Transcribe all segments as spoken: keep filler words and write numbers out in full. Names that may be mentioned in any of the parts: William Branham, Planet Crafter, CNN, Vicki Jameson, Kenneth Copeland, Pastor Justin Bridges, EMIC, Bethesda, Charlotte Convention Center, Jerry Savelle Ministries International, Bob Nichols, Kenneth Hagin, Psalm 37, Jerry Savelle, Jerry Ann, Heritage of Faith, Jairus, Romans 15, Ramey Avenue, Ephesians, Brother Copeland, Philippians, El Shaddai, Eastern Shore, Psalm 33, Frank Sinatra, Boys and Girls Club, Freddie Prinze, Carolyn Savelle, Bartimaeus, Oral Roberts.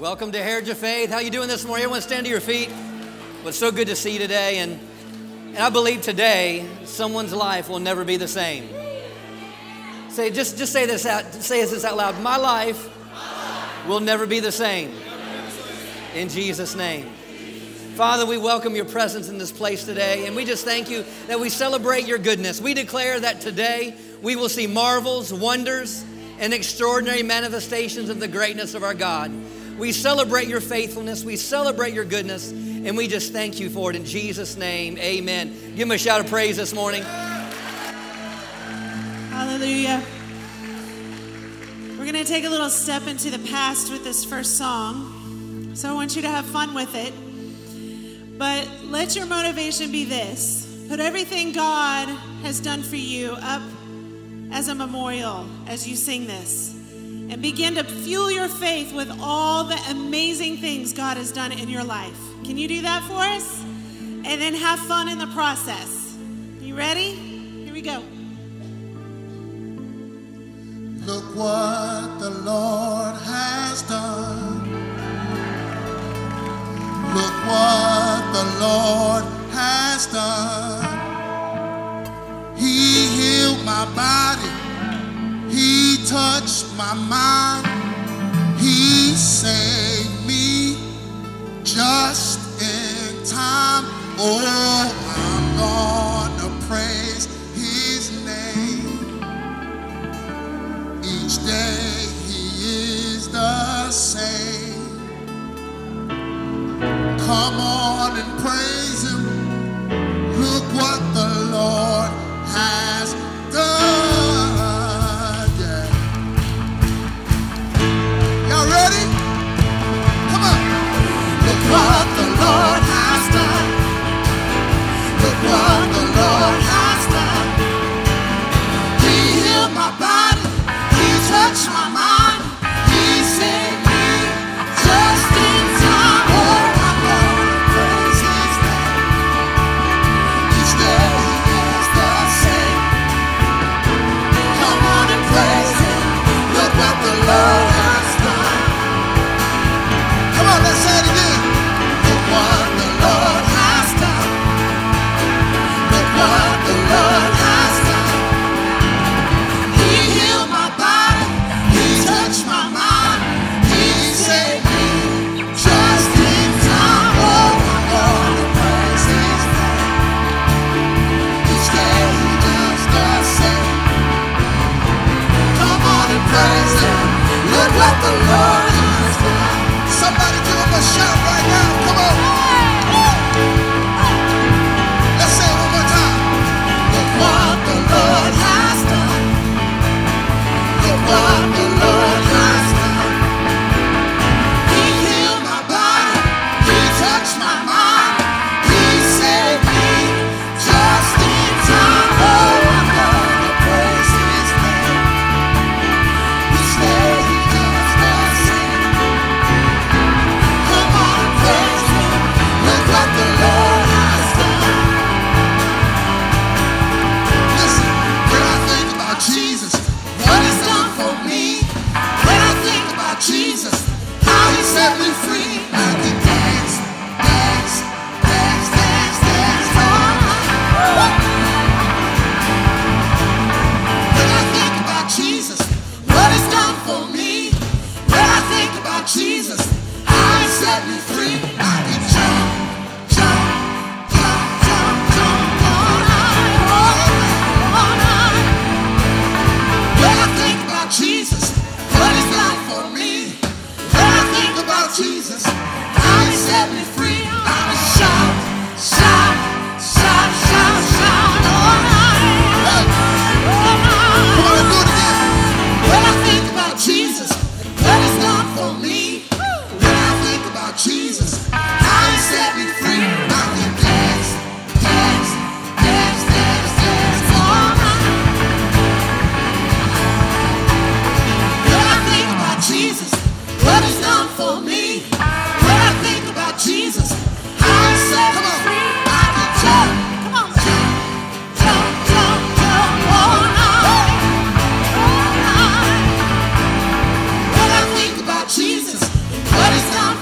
Welcome to Heritage of Faith. How you doing this morning? Everyone stand to your feet. Well, it's so good to see you today. And, and I believe today someone's life will never be the same. Say, just, just say this out, say this out loud. My life will never be the same. In Jesus' name. Father, we welcome your presence in this place today. And we just thank you that we celebrate your goodness. We declare that today we will see marvels, wonders, and extraordinary manifestations of the greatness of our God. We celebrate your faithfulness. We celebrate your goodness. And we just thank you for it in Jesus' name. Amen. Give him a shout of praise this morning. Hallelujah. We're going to take a little step into the past with this first song. So I want you to have fun with it. But let your motivation be this. Put everything God has done for you up as a memorial as you sing this. And begin to fuel your faith with all the amazing things God has done in your life. Can you do that for us? And then have fun in the process. You ready? Here we go. Look what the Lord has done. Look what the Lord has done. He healed my body. He touched my mind. He saved me just in time. Oh, I'm gonna praise his name. Each day he is the same. Come on and praise him. Look what the Lord has done. What the Lord has done. Look what the Lord has done. He healed my body. He touched my mind. He saved me just in time. Oh, I'm gonna pray.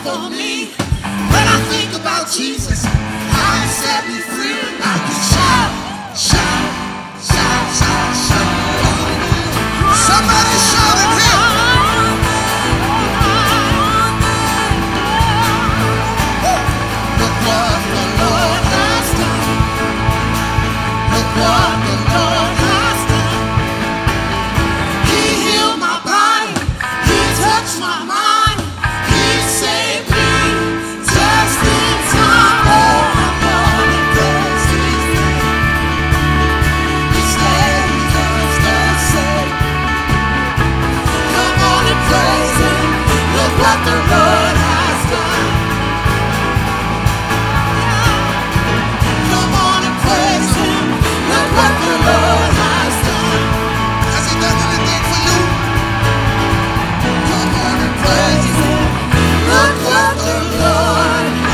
on me. When I think about Jesus, how He set me free, I can shout, shout, shout, shout, shout. Somebody shout it here. Look what the Lord has done. Look what the Lord has done. He healed my body. He touched my mind. What the Lord has done. Come on and praise Him. Look what the Lord has done. Has He done anything for you? Come on and praise Him. Look what the Lord has done.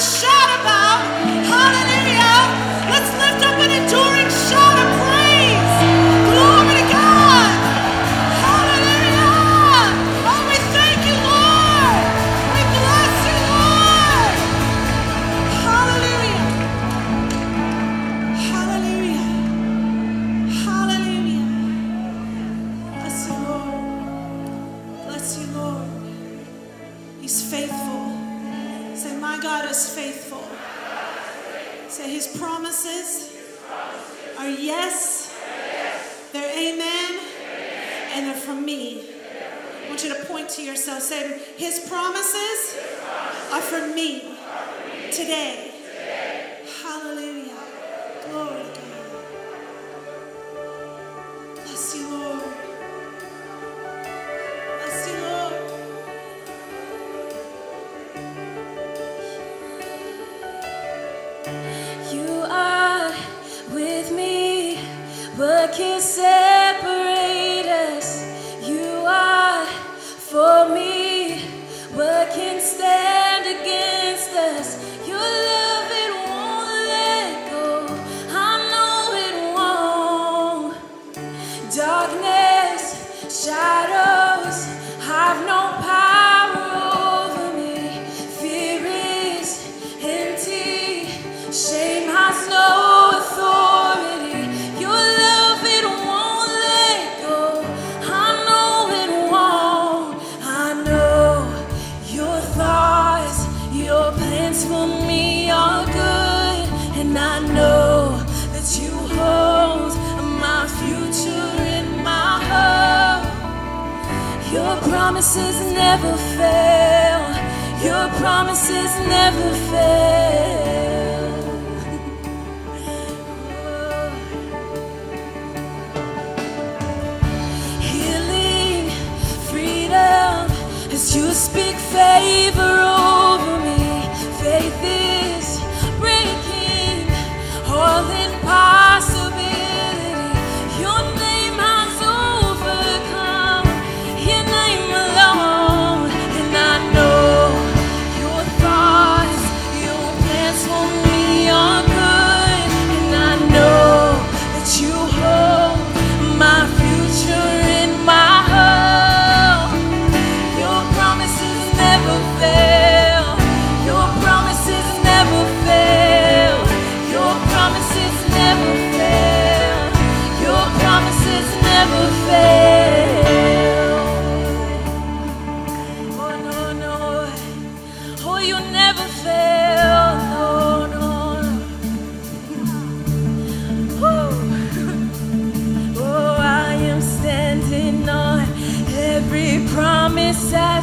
Shout about, hallelujah, let's lift up an enduring shout of praise, glory to God. promises are yes, they're amen, and they're from me. I want you to point to yourself, say, His promises are for me today.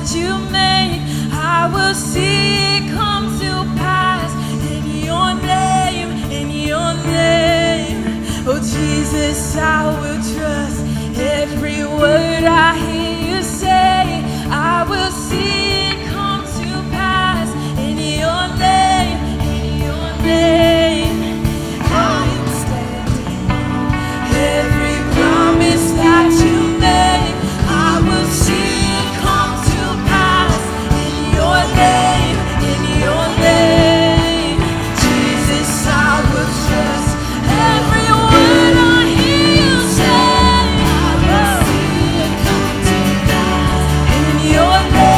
Your name.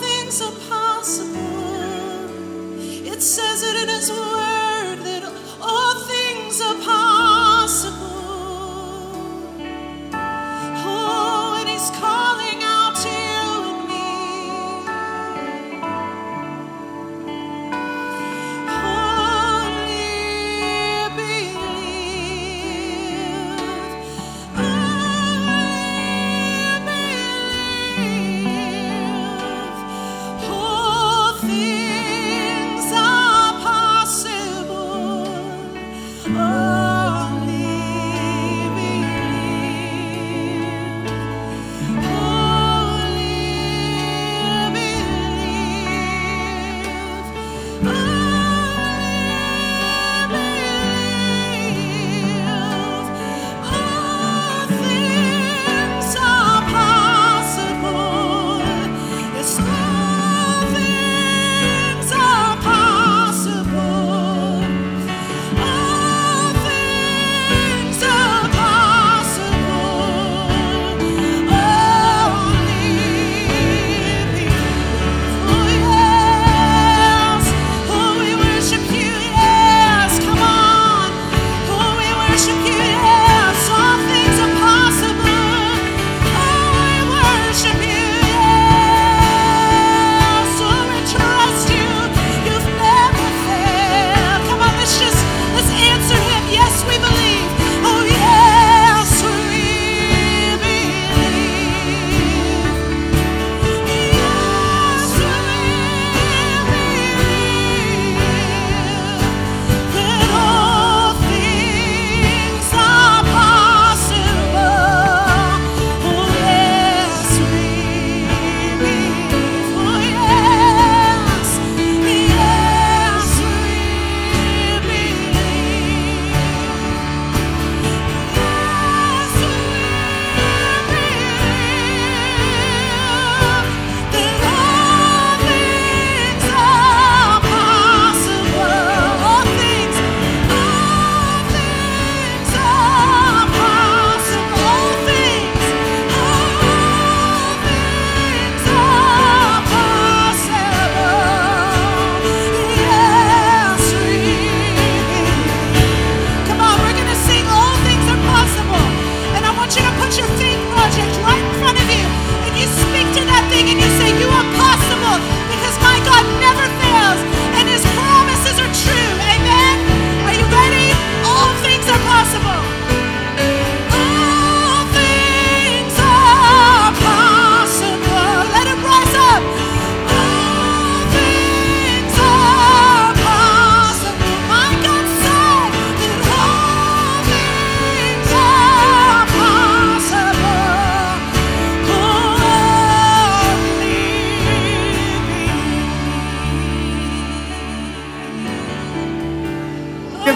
Things are possible.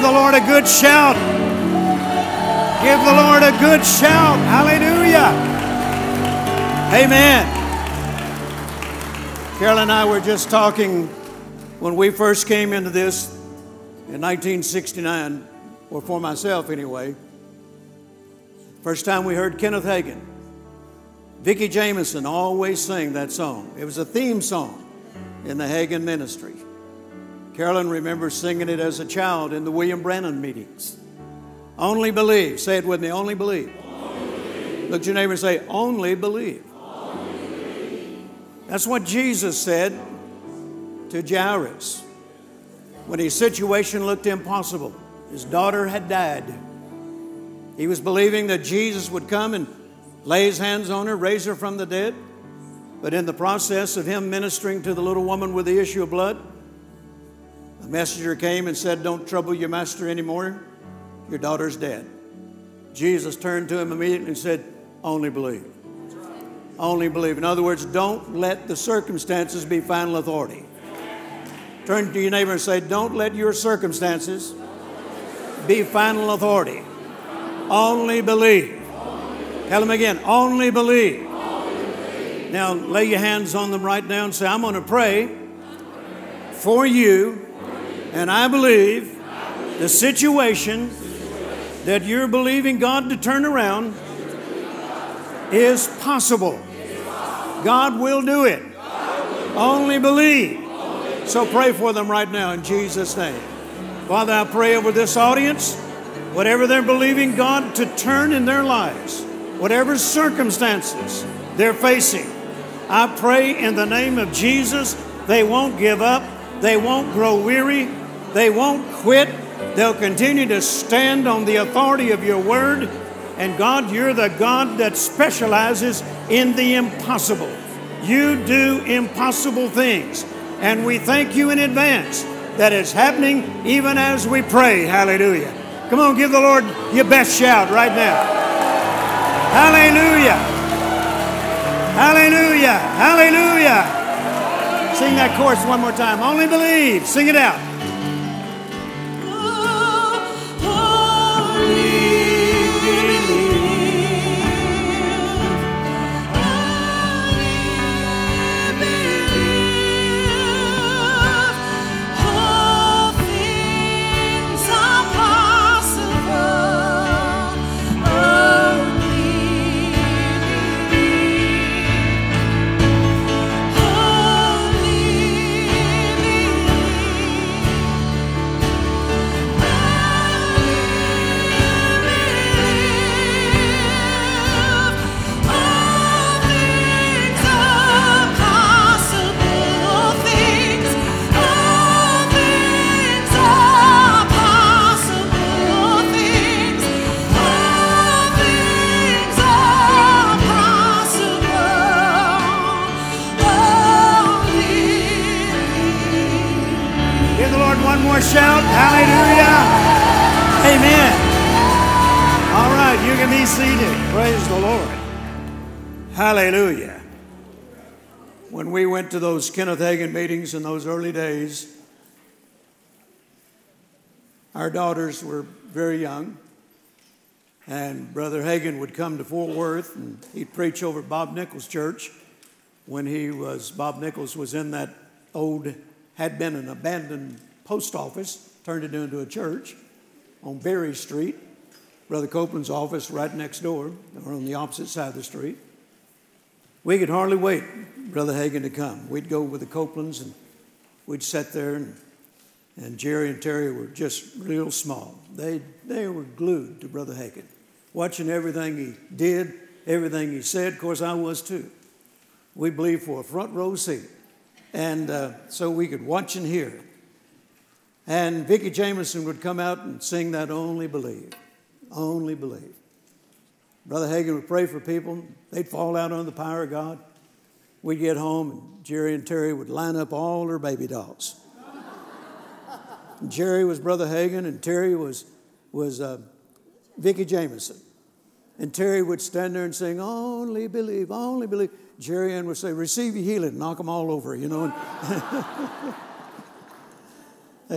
the Lord a good shout. Give the Lord a good shout. Hallelujah. Amen. Carolyn and I were just talking when we first came into this in nineteen sixty-nine, or for myself anyway. First time we heard Kenneth Hagin. Vicki Jameson always sang that song. It was a theme song in the Hagin ministry. Carolyn remembers singing it as a child in the William Branham meetings. Only believe. Say it with me. Only believe. Only believe. Look at your neighbor and say, only believe. Only believe. That's what Jesus said to Jairus when his situation looked impossible. His daughter had died. He was believing that Jesus would come and lay his hands on her, raise her from the dead. But in the process of him ministering to the little woman with the issue of blood, a messenger came and said, don't trouble your master anymore. Your daughter's dead. Jesus turned to him immediately and said, only believe. Only believe. In other words, don't let the circumstances be final authority. Turn to your neighbor and say, don't let your circumstances be final authority. Only believe. Tell them again, only believe. Only believe. Now lay your hands on them right now and say, I'm going to pray for you, and I believe the situation that you're believing God to turn around is possible. God will do it. Only believe. So pray for them right now in Jesus' name. Father, I pray over this audience, whatever they're believing God to turn in their lives, whatever circumstances they're facing, I pray in the name of Jesus, they won't give up, they won't grow weary, they won't quit, they'll continue to stand on the authority of your word. And God, you're the God that specializes in the impossible. You do impossible things. And we thank you in advance that it's happening even as we pray. Hallelujah. Come on, give the Lord your best shout right now. Hallelujah. Hallelujah. Hallelujah. Sing that chorus one more time. Only believe. Sing it out. Shout hallelujah. Amen. All right, you can be seated. Praise the Lord. Hallelujah. When we went to those Kenneth Hagin meetings in those early days, our daughters were very young, and Brother Hagin would come to Fort Worth and he'd preach over at Bob Nichols' church when he was, Bob Nichols was in that old, had been an abandoned post office, turned it into a church on Berry Street. Brother Copeland's office right next door, or on the opposite side of the street. We could hardly wait Brother Hagin to come. We'd go with the Copelands and we'd sit there, and, and Jerry and Terry were just real small. They, they were glued to Brother Hagin, watching everything he did, everything he said. Of course, I was too. We believed for a front row seat. And uh, so we could watch and hear. And Vicki Jameson would come out and sing that only believe, only believe. Brother Hagin would pray for people. They'd fall out under the power of God. We'd get home and Jerry and Terry would line up all their baby dolls. And Jerry was Brother Hagin and Terry was, was uh, Vicki Jameson. And Terry would stand there and sing, only believe, only believe. Jerry Ann would say, receive your healing, knock them all over, you know. And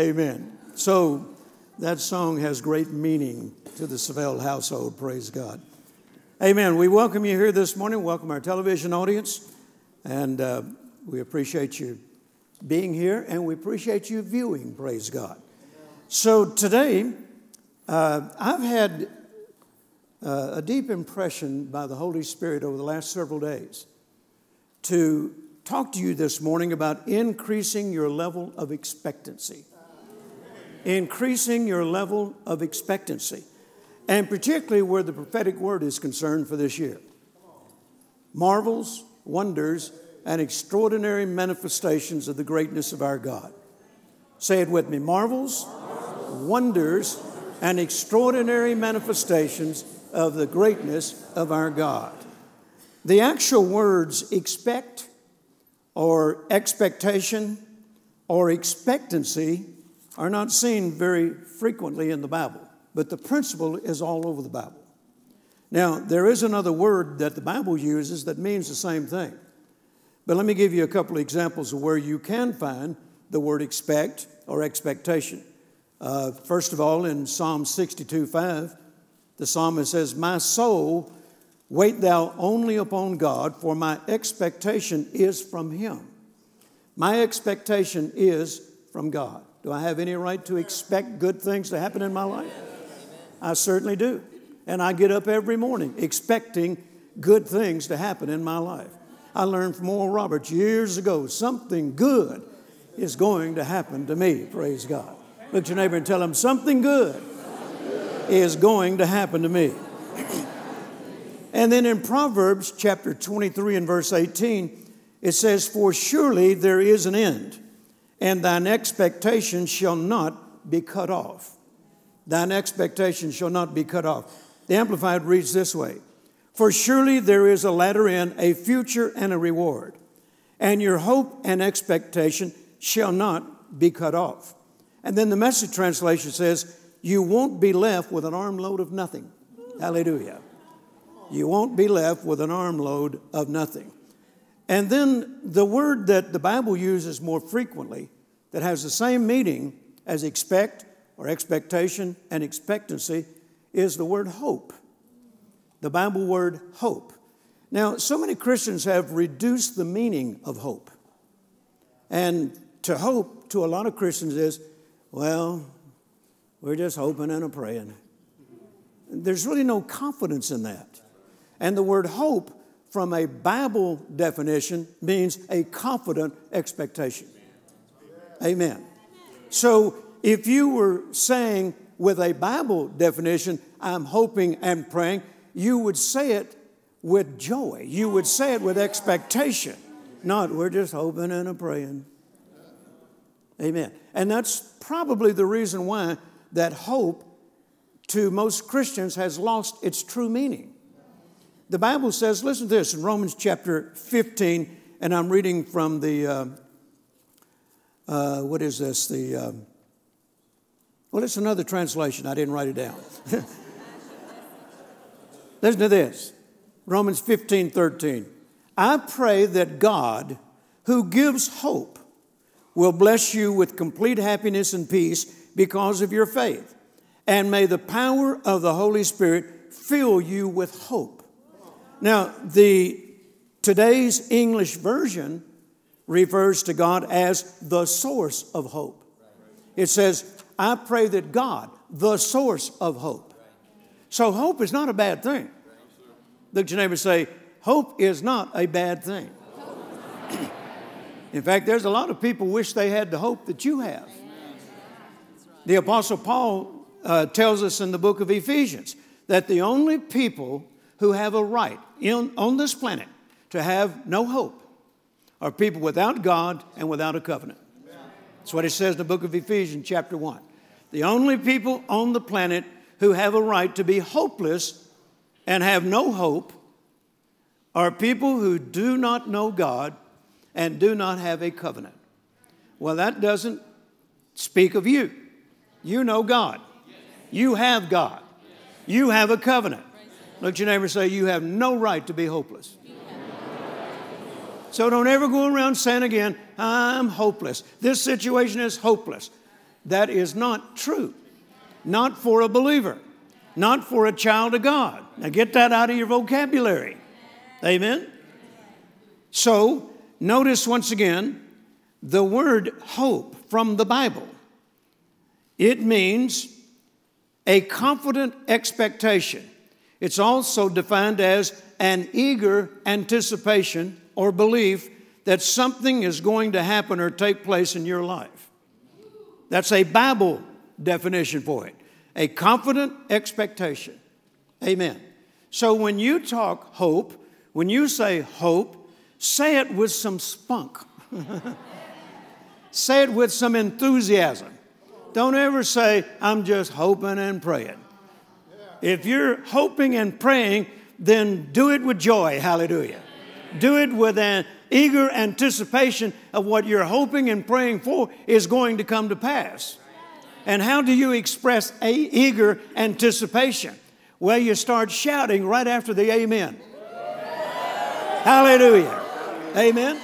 Amen. So that song has great meaning to the Savelle household, praise God. Amen. We welcome you here this morning. Welcome our television audience. And uh, we appreciate you being here, and we appreciate you viewing, praise God. So today, uh, I've had uh, a deep impression by the Holy Spirit over the last several days to talk to you this morning about increasing your level of expectancy. Increasing your level of expectancy. And particularly where the prophetic word is concerned for this year. Marvels, wonders, and extraordinary manifestations of the greatness of our God. Say it with me. Marvels, Marvels. Wonders, and extraordinary manifestations of the greatness of our God. The actual words expect or expectation or expectancy are not seen very frequently in the Bible. But the principle is all over the Bible. Now, there is another word that the Bible uses that means the same thing. But let me give you a couple of examples of where you can find the word expect or expectation. Uh, first of all, in Psalm sixty-two, five, the psalmist says, "My soul, wait thou only upon God, for my expectation is from Him." My expectation is from God. Do I have any right to expect good things to happen in my life? I certainly do. And I get up every morning expecting good things to happen in my life. I learned from Oral Roberts years ago, something good is going to happen to me, praise God. Look at your neighbor and tell him, something good is going to happen to me. And then in Proverbs chapter twenty-three and verse eighteen, it says, "For surely there is an end, and thine expectation shall not be cut off." Thine expectation shall not be cut off. The Amplified reads this way, "For surely there is a latter end, a future and a reward, and your hope and expectation shall not be cut off." And then the Message translation says, "You won't be left with an armload of nothing." Hallelujah. You won't be left with an armload of nothing. And then the word that the Bible uses more frequently that has the same meaning as expect or expectation and expectancy is the word hope, the Bible word hope. Now, so many Christians have reduced the meaning of hope. And to hope, to a lot of Christians is, well, we're just hoping and a praying. There's really no confidence in that. And the word hope, from a Bible definition, means a confident expectation. Amen. Amen. So if you were saying with a Bible definition, "I'm hoping and praying," you would say it with joy. You would say it with expectation, not "we're just hoping and a praying." Amen. And that's probably the reason why that hope to most Christians has lost its true meaning. The Bible says, listen to this, in Romans chapter fifteen, and I'm reading from the, uh, uh, what is this, the, uh, well, it's another translation. I didn't write it down. Listen to this, Romans fifteen, thirteen. "I pray that God, who gives hope, will bless you with complete happiness and peace because of your faith, and may the power of the Holy Spirit fill you with hope." Now, the today's English version refers to God as the source of hope. It says, "I pray that God, the source of hope." So hope is not a bad thing. Look at your neighbor and say, hope is not a bad thing. In fact, there's a lot of people wish they had the hope that you have. The Apostle Paul uh, tells us in the book of Ephesians that the only people who have a right in, on this planet to have no hope are people without God and without a covenant. That's what it says in the book of Ephesians chapter one. The only people on the planet who have a right to be hopeless and have no hope are people who do not know God and do not have a covenant. Well, that doesn't speak of you. You know God. You have God. You have a covenant. Look at your neighbor and say, you have no right to be hopeless. So don't ever go around saying again, "I'm hopeless. This situation is hopeless." That is not true. not for a believer, not for a child of God. Now get that out of your vocabulary. Amen? So notice once again the word hope from the Bible. It means a confident expectation. It's also defined as an eager anticipation or belief that something is going to happen or take place in your life. That's a Bible definition for it. A confident expectation. Amen. So when you talk hope, when you say hope, say it with some spunk. Say it with some enthusiasm. Don't ever say, I'm just hoping and praying. If you're hoping and praying, then do it with joy. Hallelujah. Do it with an eager anticipation of what you're hoping and praying for is going to come to pass. And how do you express a eager anticipation? Well, you start shouting right after the amen. Hallelujah. Amen.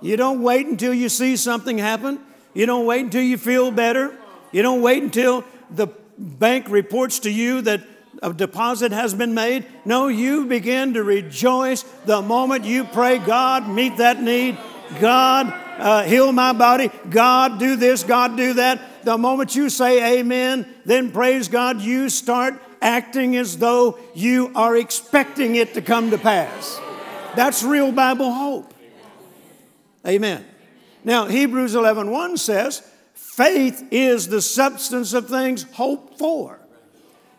You don't wait until you see something happen. You don't wait until you feel better. You don't wait until the bank reports to you that a deposit has been made. No, you begin to rejoice the moment you pray, God, meet that need. God, uh, heal my body. God, do this. God, do that. The moment you say amen, then praise God, you start acting as though you are expecting it to come to pass. That's real Bible hope. Amen. Now, Hebrews eleven one says, faith is the substance of things hoped for.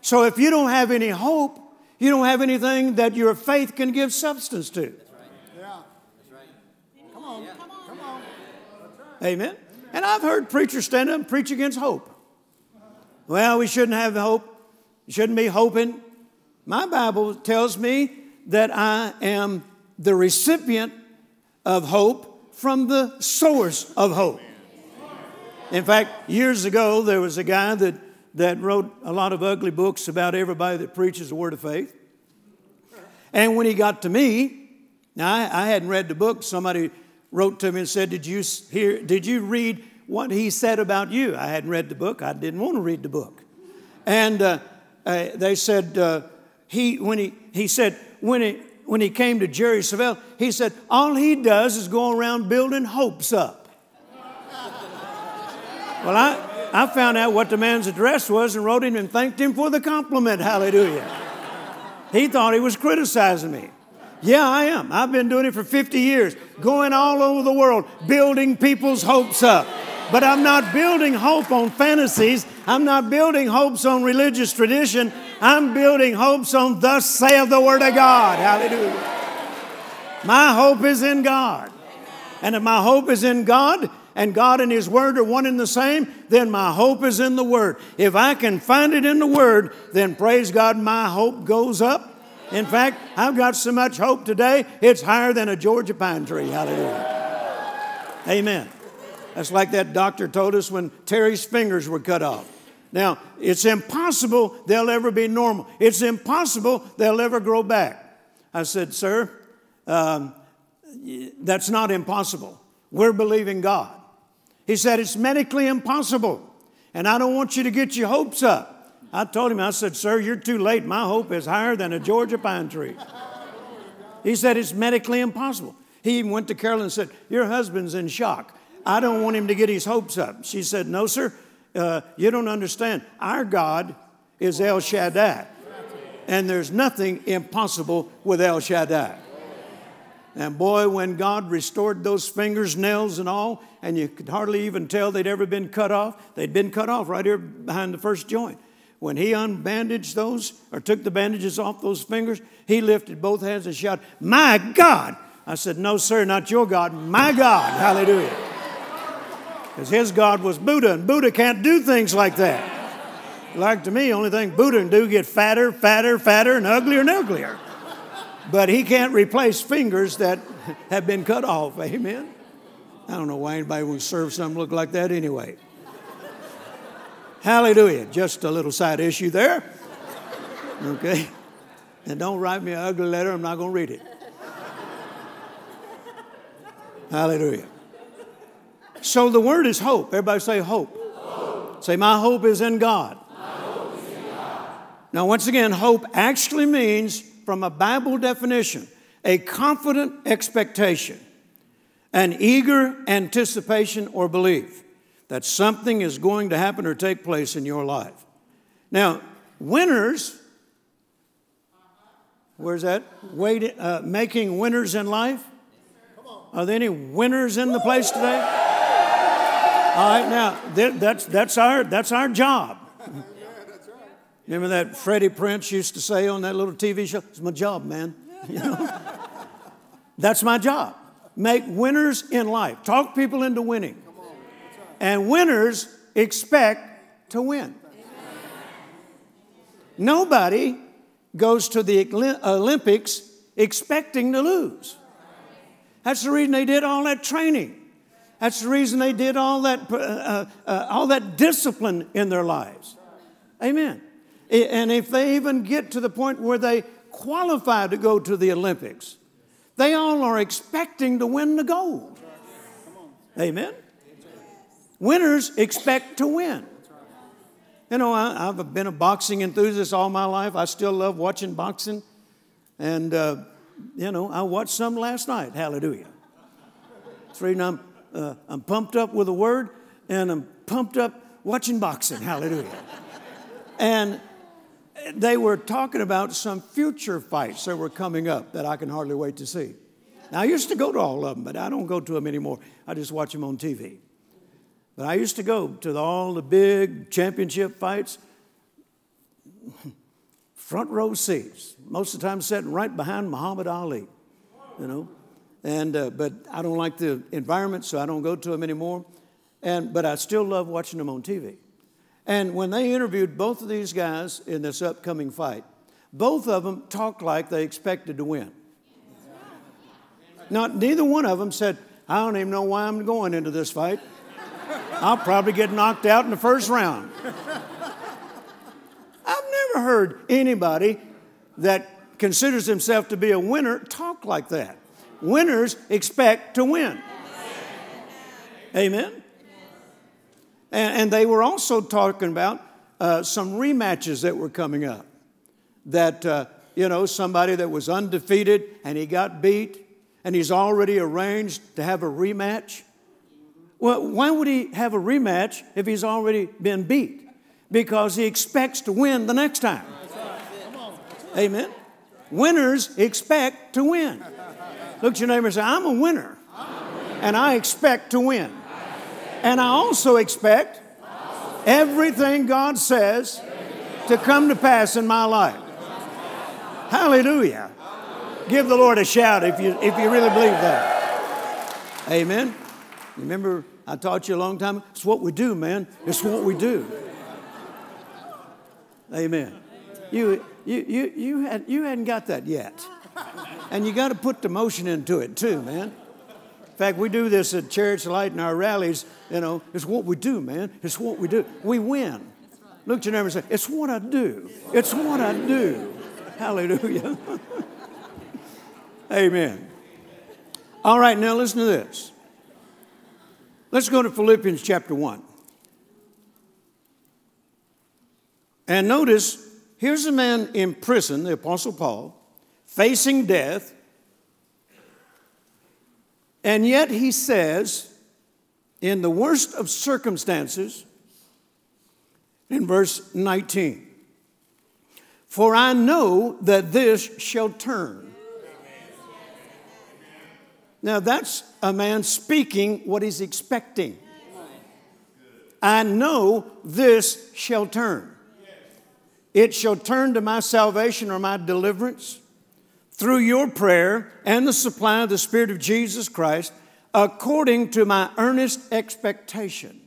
So if you don't have any hope, you don't have anything that your faith can give substance to. That's right. Yeah. That's right. Come on. Yeah. Come on. Come on. That's right. Amen. Amen. And I've heard preachers stand up and preach against hope. Well, we shouldn't have hope. We shouldn't be hoping. My Bible tells me that I am the recipient of hope from the source of hope. In fact, years ago, there was a guy that that wrote a lot of ugly books about everybody that preaches the word of faith. And when he got to me, now I, I hadn't read the book. Somebody wrote to me and said, did you hear, did you read what he said about you? I hadn't read the book. I didn't want to read the book. And uh, uh, they said, uh, he, when he, he said, when he, when he came to Jerry Savelle, he said, all he does is go around building hopes up. Well, I... I found out what the man's address was and wrote him and thanked him for the compliment. Hallelujah. He thought he was criticizing me. Yeah, I am. I've been doing it for fifty years, going all over the world, building people's hopes up. But I'm not building hope on fantasies. I'm not building hopes on religious tradition. I'm building hopes on thus saith the word of God. Hallelujah. My hope is in God. And if my hope is in God, and God and His Word are one and the same, then my hope is in the Word. If I can find it in the Word, then praise God, my hope goes up. In fact, I've got so much hope today, it's higher than a Georgia pine tree. Hallelujah. Amen. That's like that doctor told us when Terry's fingers were cut off. Now, it's impossible they'll ever be normal. It's impossible they'll ever grow back. I said, sir, um, that's not impossible. We're believing God. He said, it's medically impossible, and I don't want you to get your hopes up. I told him, I said, sir, you're too late. My hope is higher than a Georgia pine tree. He said, it's medically impossible. He even went to Carolyn and said, your husband's in shock. I don't want him to get his hopes up. She said, no, sir, uh, you don't understand. Our God is El Shaddai, and there's nothing impossible with El Shaddai. And boy, when God restored those fingers, nails and all, and you could hardly even tell they'd ever been cut off. They'd been cut off right here behind the first joint. When he unbandaged those or took the bandages off those fingers, he lifted both hands and shouted, my God. I said, no, sir, not your God. My God. Hallelujah. Because his God was Buddha, and Buddha can't do things like that. Like to me, only thing Buddha can do get fatter, fatter, fatter, and uglier and uglier. But he can't replace fingers that have been cut off. Amen. I don't know why anybody would serve something look like that anyway. Hallelujah. Just a little side issue there. Okay. And don't write me an ugly letter. I'm not going to read it. Hallelujah. So the word is hope. Everybody say hope. Hope. Say, my hope is in God. Now, once again, hope actually means, from a Bible definition, a confident expectation, an eager anticipation or belief that something is going to happen or take place in your life. Now, winners, where's that? Wait, uh, making winners in life? Are there any winners in the place today? All right, now, th that's, that's, our, that's our job. Remember that Freddie Prinze used to say on that little T V show, it's my job, man. You know? That's my job. Make winners in life. Talk people into winning. And winners expect to win. Nobody goes to the Olympics expecting to lose. That's the reason they did all that training. That's the reason they did all that, uh, uh, all that discipline in their lives. Amen. And if they even get to the point where they qualify to go to the Olympics, they all are expecting to win the gold. Amen. Winners expect to win. You know, I, I've been a boxing enthusiast all my life. I still love watching boxing. And, uh, you know, I watched some last night. Hallelujah. Three, and I'm, uh, I'm pumped up with a word, and I'm pumped up watching boxing. Hallelujah. And they were talking about some future fights that were coming up that I can hardly wait to see. Now, I used to go to all of them, but I don't go to them anymore. I just watch them on T V. But I used to go to the, all the big championship fights, front row seats, most of the time sitting right behind Muhammad Ali, you know. And, uh, but I don't like the environment, so I don't go to them anymore. And, but I still love watching them on T V. And when they interviewed both of these guys in this upcoming fight, both of them talked like they expected to win. Not, neither one of them said, I don't even know why I'm going into this fight. I'll probably get knocked out in the first round. I've never heard anybody that considers himself to be a winner talk like that. Winners expect to win. Amen? And, and they were also talking about uh, some rematches that were coming up. That, uh, you know, somebody that was undefeated and he got beat and he's already arranged to have a rematch. Well, why would he have a rematch if he's already been beat? Because he expects to win the next time. Amen. Winners expect to win. Look at your neighbor and say, I'm a winner. And I expect to win. And I also expect everything God says to come to pass in my life. Hallelujah. Give the Lord a shout if you, if you really believe that. Amen. Remember, I taught you a long time. It's what we do, man. It's what we do. Amen. You, you, you, you, had, you hadn't got that yet. And you got to put the motion into it, too, man. In fact, we do this at Church Light in our rallies. You know, it's what we do, man. It's what we do. We win. Look at your neighbor and say, it's what I do. It's what I do. Hallelujah. Amen. All right, now listen to this. Let's go to Philippians chapter one. And notice, here's a man in prison, the Apostle Paul, facing death. And yet he says, in the worst of circumstances, in verse nineteen, for I know that this shall turn. Now, that's a man speaking what he's expecting. I know this shall turn. It shall turn to my salvation or my deliverance through your prayer and the supply of the Spirit of Jesus Christ according to my earnest expectation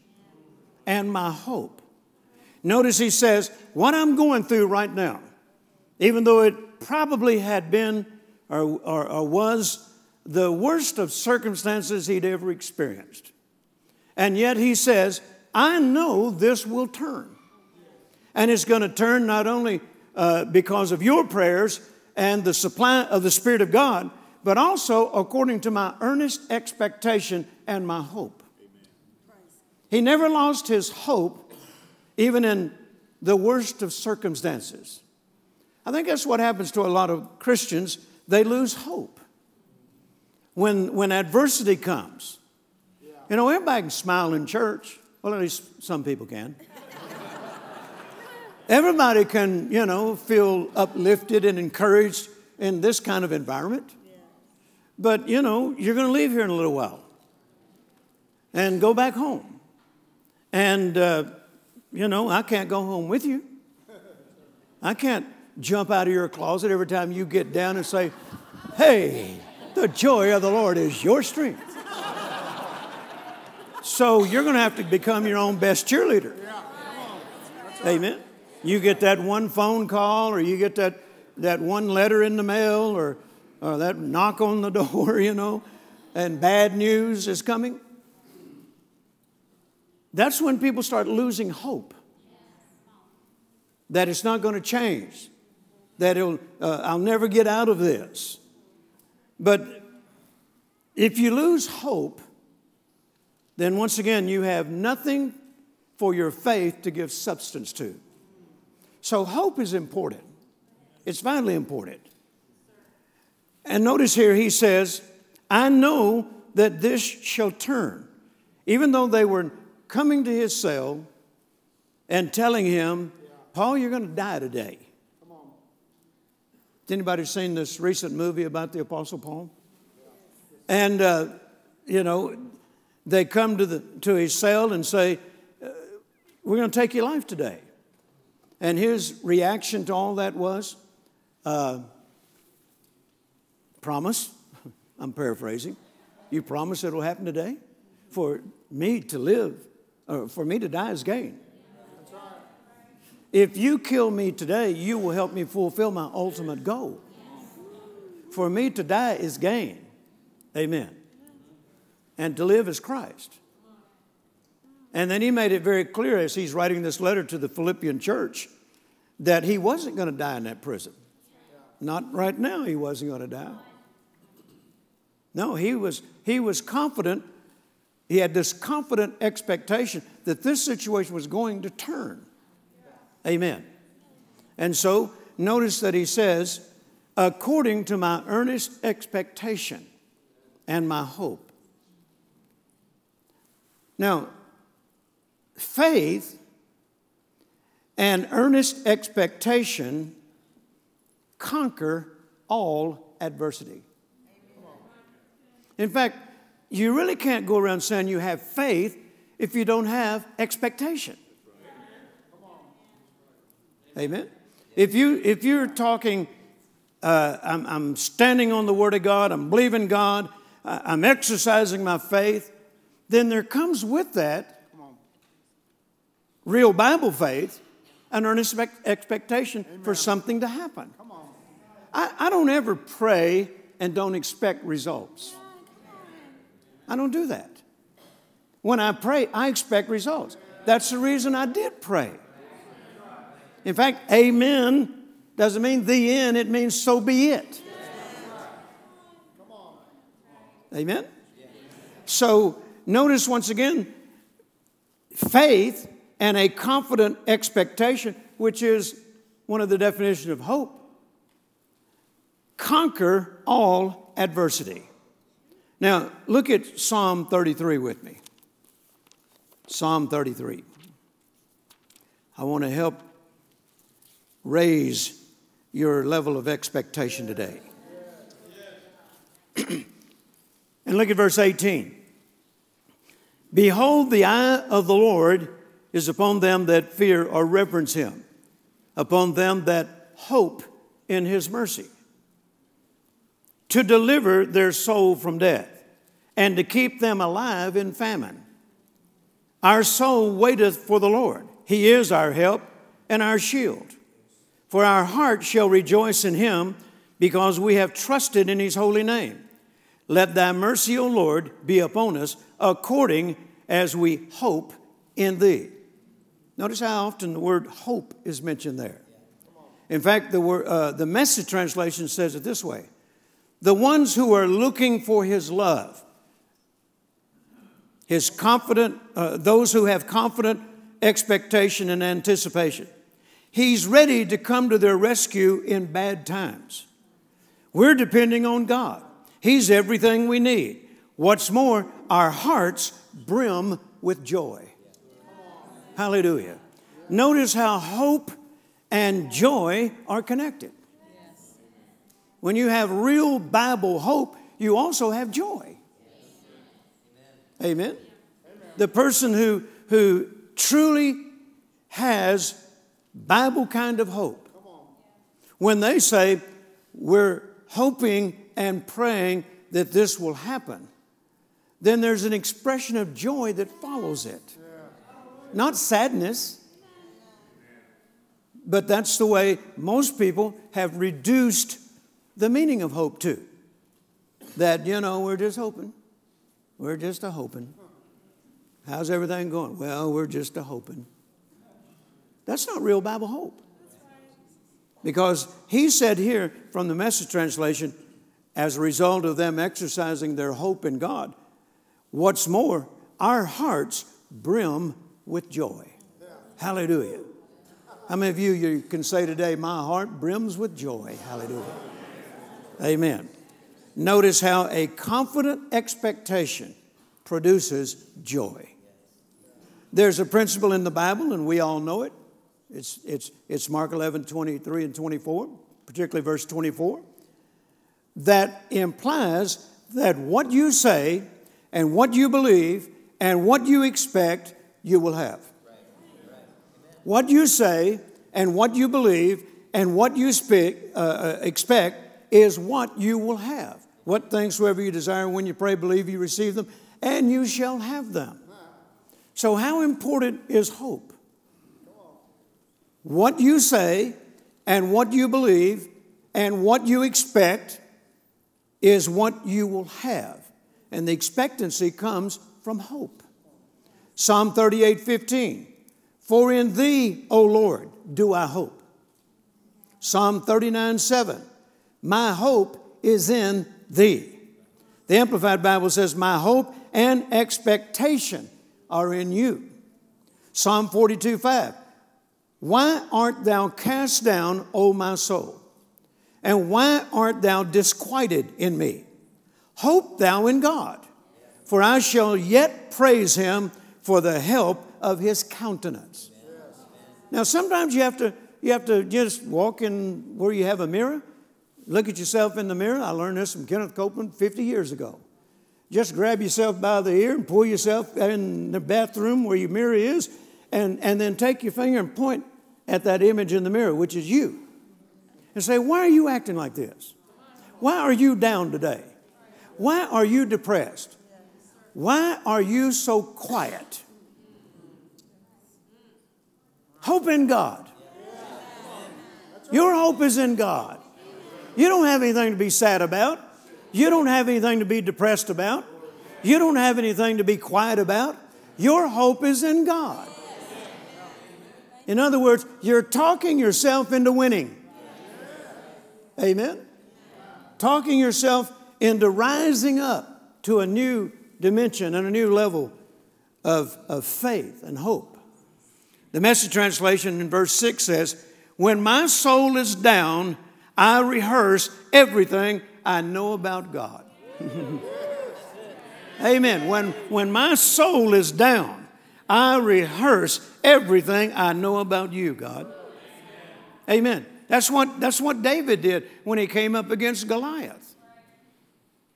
and my hope. Notice he says, what I'm going through right now, even though it probably had been or, or, or was the worst of circumstances he'd ever experienced. And yet he says, I know this will turn. And it's going to turn not only uh, because of your prayers and the supply of the Spirit of God, but also according to my earnest expectation and my hope. Amen. He never lost his hope, even in the worst of circumstances. I think that's what happens to a lot of Christians. They lose hope when, when adversity comes. Yeah. You know, everybody can smile in church. Well, at least some people can. Everybody can, you know, feel uplifted and encouraged in this kind of environment. Yeah. But, you know, you're going to leave here in a little while and go back home. And, uh, you know, I can't go home with you. I can't jump out of your closet every time you get down and say, hey, the joy of the Lord is your strength. So you're going to have to become your own best cheerleader. Yeah. Amen. You get that one phone call, or you get that, that one letter in the mail, or, or that knock on the door, you know, and bad news is coming. That's when people start losing hope that it's not going to change, that it'll, uh, I'll never get out of this. But if you lose hope, then once again, you have nothing for your faith to give substance to. So hope is important. It's vitally important. And notice here he says, I know that this shall turn. Even though they were coming to his cell and telling him, Paul, you're going to die today. Come on. Has anybody seen this recent movie about the Apostle Paul? And, uh, you know, they come to, the, to his cell and say, we're going to take your life today. And his reaction to all that was, uh, promise, I'm paraphrasing, you promise it'll happen today? For me to live, or for me to die is gain. That's right. If you kill me today, you will help me fulfill my ultimate goal. For me to die is gain. Amen. And to live is Christ. And then he made it very clear as he's writing this letter to the Philippian church that he wasn't going to die in that prison. Not right now, he wasn't going to die. No, he was, he was confident. He had this confident expectation that this situation was going to turn. Amen. And so notice that he says, according to my earnest expectation and my hope. Now, faith and earnest expectation conquer all adversity. In fact, you really can't go around saying you have faith if you don't have expectation. Amen. If you if you're talking, uh, I'm, I'm standing on the Word of God, I'm believing God, I'm exercising my faith, then there comes with that real Bible faith, an earnest expectation Amen. For something to happen. Come on. I, I don't ever pray and don't expect results. I don't do that. When I pray, I expect results. That's the reason I did pray. In fact, amen doesn't mean the end. It means so be it. Amen? So notice once again, faith and a confident expectation, which is one of the definitions of hope, conquer all adversity. Now, look at Psalm thirty-three with me. Psalm thirty-three. I want to help raise your level of expectation today. And look at verse eighteen. Behold, the eye of the Lord is upon them that fear or reverence him, upon them that hope in his mercy, to deliver their soul from death, and to keep them alive in famine. Our soul waiteth for the Lord. He is our help and our shield. For our heart shall rejoice in him, because we have trusted in his holy name. Let thy mercy, O Lord, be upon us, according as we hope in thee. Notice how often the word hope is mentioned there. In fact, the, word, uh, the Message translation says it this way. The ones who are looking for his love, his confident, uh, those who have confident expectation and anticipation. He's ready to come to their rescue in bad times. We're depending on God. He's everything we need. What's more, our hearts brim with joy. Hallelujah. Notice how hope and joy are connected. When you have real Bible hope, you also have joy. Amen. The person who, who truly has Bible kind of hope, when they say, we're hoping and praying that this will happen, then there's an expression of joy that follows it. Not sadness, but that's the way most people have reduced the meaning of hope to. That, you know, we're just hoping. We're just a-hoping. How's everything going? Well, we're just a-hoping. That's not real Bible hope. Because he said here from the Message translation, as a result of them exercising their hope in God, what's more, our hearts brim with joy. Hallelujah. How many of you, you can say today, my heart brims with joy. Hallelujah. Amen. Notice how a confident expectation produces joy. There's a principle in the Bible, and we all know it. It's, it's, it's Mark eleven, twenty-three and twenty-four, particularly verse twenty-four, that implies that what you say and what you believe and what you expect, you will have. What you say and what you believe and what you speak, uh, expect is what you will have. What things soever you desire, when you pray, believe you receive them, and you shall have them. So how important is hope? What you say and what you believe and what you expect is what you will have. And the expectancy comes from hope. Psalm thirty-eight, fifteen. For in thee, O Lord, do I hope. Psalm thirty-nine, seven. My hope is in thee. The Amplified Bible says, my hope and expectation are in you. Psalm forty-two, five. Why art thou cast down, O my soul? And why art thou disquieted in me? Hope thou in God, for I shall yet praise him for the help of his countenance. Yes. Now, sometimes you have to, you have to just walk in where you have a mirror, look at yourself in the mirror. I learned this from Kenneth Copeland fifty years ago. Just grab yourself by the ear and pull yourself in the bathroom where your mirror is, and, and then take your finger and point at that image in the mirror, which is you, and say, why are you acting like this? Why are you down today? Why are you depressed? Why are you so quiet? Hope in God. Your hope is in God. You don't have anything to be sad about. You don't have anything to be depressed about. You don't have anything to be quiet about. Your hope is in God. In other words, you're talking yourself into winning. Amen? Talking yourself into rising up to a new dimension and a new level of, of faith and hope. The Message translation in verse six says, when my soul is down, I rehearse everything I know about God. Amen. When, when my soul is down, I rehearse everything I know about you, God. Amen. That's what, that's what David did when he came up against Goliath.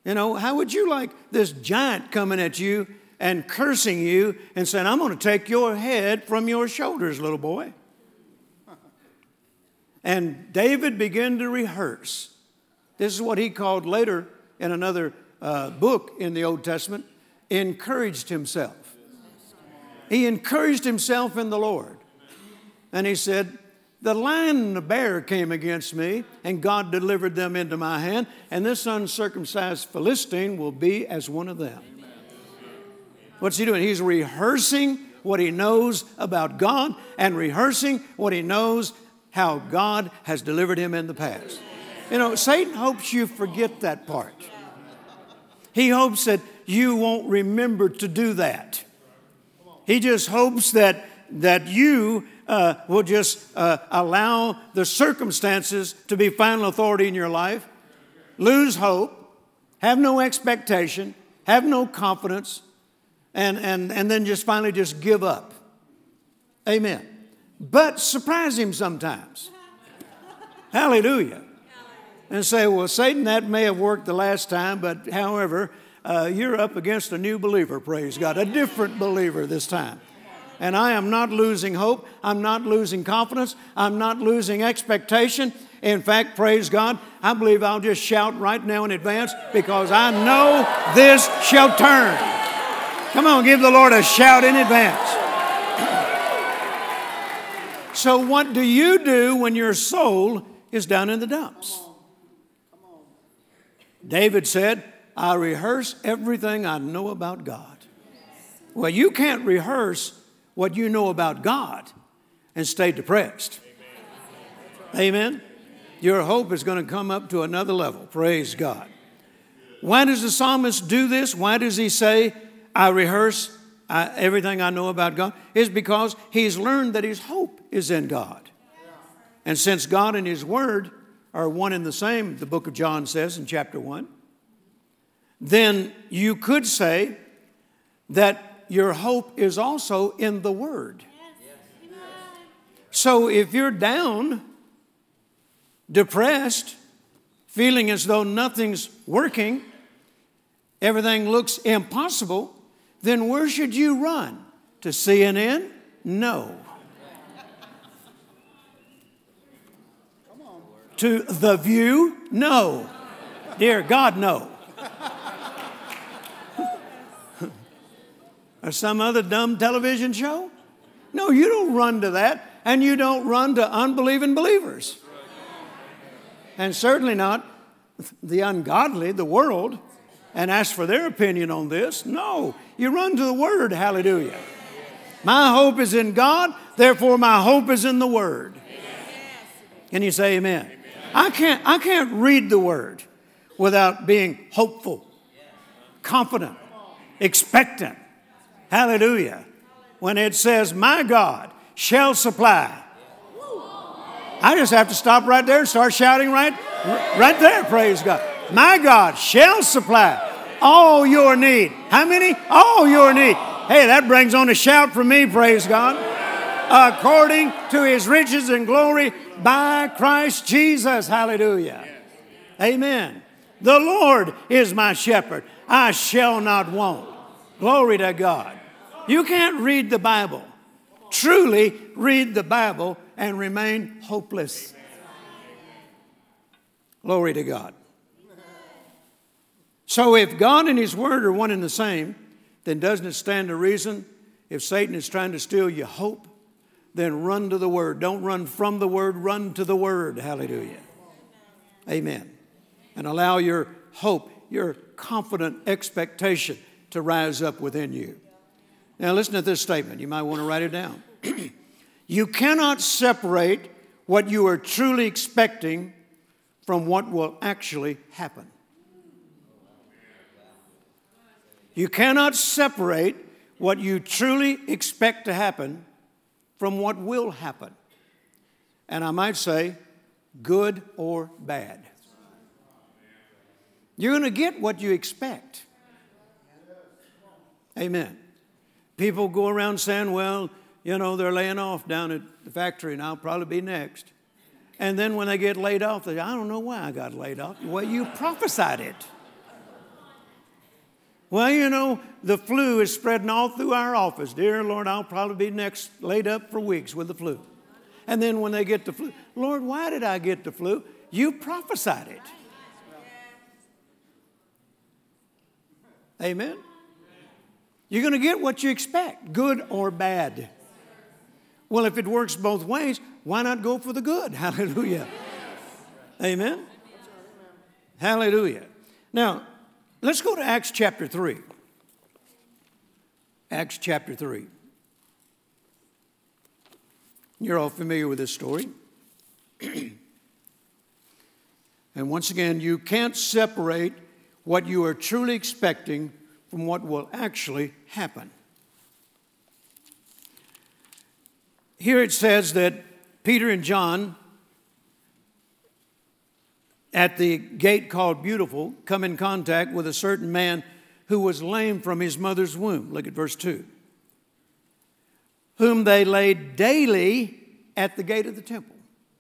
You know, how would you like this giant coming at you and cursing you and saying, I'm going to take your head from your shoulders, little boy? And David began to rehearse. This is what he called later in another uh, book in the Old Testament, encouraged himself. He encouraged himself in the Lord. And he said, the lion and the bear came against me, and God delivered them into my hand, and this uncircumcised Philistine will be as one of them. Amen. What's he doing? He's rehearsing what he knows about God and rehearsing what he knows how God has delivered him in the past. You know, Satan hopes you forget that part. He hopes that you won't remember to do that. He just hopes that, that you uh, will just uh, allow the circumstances to be final authority in your life, lose hope, have no expectation, have no confidence, and, and, and then just finally just give up. Amen. But surprise him sometimes. Hallelujah. And say, well, Satan, that may have worked the last time, but however, uh, you're up against a new believer, praise God, a different believer this time. And I am not losing hope. I'm not losing confidence. I'm not losing expectation. In fact, praise God, I believe I'll just shout right now in advance because I know this shall turn. Come on, give the Lord a shout in advance. So what do you do when your soul is down in the dumps? Come on. Come on. David said, I rehearse everything I know about God. Yes. Well, you can't rehearse what you know about God and stay depressed. Amen. Amen. Amen. Your hope is going to come up to another level. Praise God. Why does the psalmist do this? Why does he say, I rehearse I, everything I know about God? Is because he's learned that his hope is in God. And since God and his word are one and the same, the book of John says in chapter one, then you could say that your hope is also in the word. So if you're down, depressed, feeling as though nothing's working, everything looks impossible, then where should you run? To C N N? No. To The View? No. Dear God, no. Or some other dumb television show? No, you don't run to that, and you don't run to unbelieving believers. And certainly not the ungodly, the world, and ask for their opinion on this. No, you run to the Word, hallelujah. My hope is in God, therefore my hope is in the Word. Can you say amen? Amen. I can't, I can't read the Word without being hopeful, confident, expectant. Hallelujah. When it says, my God shall supply. I just have to stop right there and start shouting right, right there, praise God. My God shall supply all your need. How many? All your need. Hey, that brings on a shout from me, praise God. According to his riches and glory by Christ Jesus. Hallelujah. Amen. The Lord is my shepherd. I shall not want. Glory to God. You can't read the Bible, truly read the Bible, and remain hopeless. Glory to God. So if God and his word are one and the same, then doesn't it stand to reason if Satan is trying to steal your hope, then run to the Word. Don't run from the Word, run to the Word. Hallelujah. Amen. And allow your hope, your confident expectation to rise up within you. Now listen to this statement. You might want to write it down. You cannot separate what you are truly expecting from what will actually happen. You cannot separate what you truly expect to happen from what will happen. And I might say, good or bad. You're going to get what you expect. Amen. People go around saying, well, you know, they're laying off down at the factory and I'll probably be next. And then when they get laid off, they say, I don't know why I got laid off. Well, you prophesied it. Well, you know, the flu is spreading all through our office. Dear Lord, I'll probably be next laid up for weeks with the flu. And then when they get the flu, Lord, why did I get the flu? You prophesied it. Amen. You're going to get what you expect, good or bad. Well, if it works both ways, why not go for the good? Hallelujah. Amen. Hallelujah. Now, let's go to Acts chapter three. Acts chapter three. You're all familiar with this story. And once again, you can't separate what you are truly expecting from what will actually happen. here it says that Peter and John, at the gate called Beautiful, come in contact with a certain man who was lame from his mother's womb. Look at verse two. Whom they laid daily at the gate of the temple.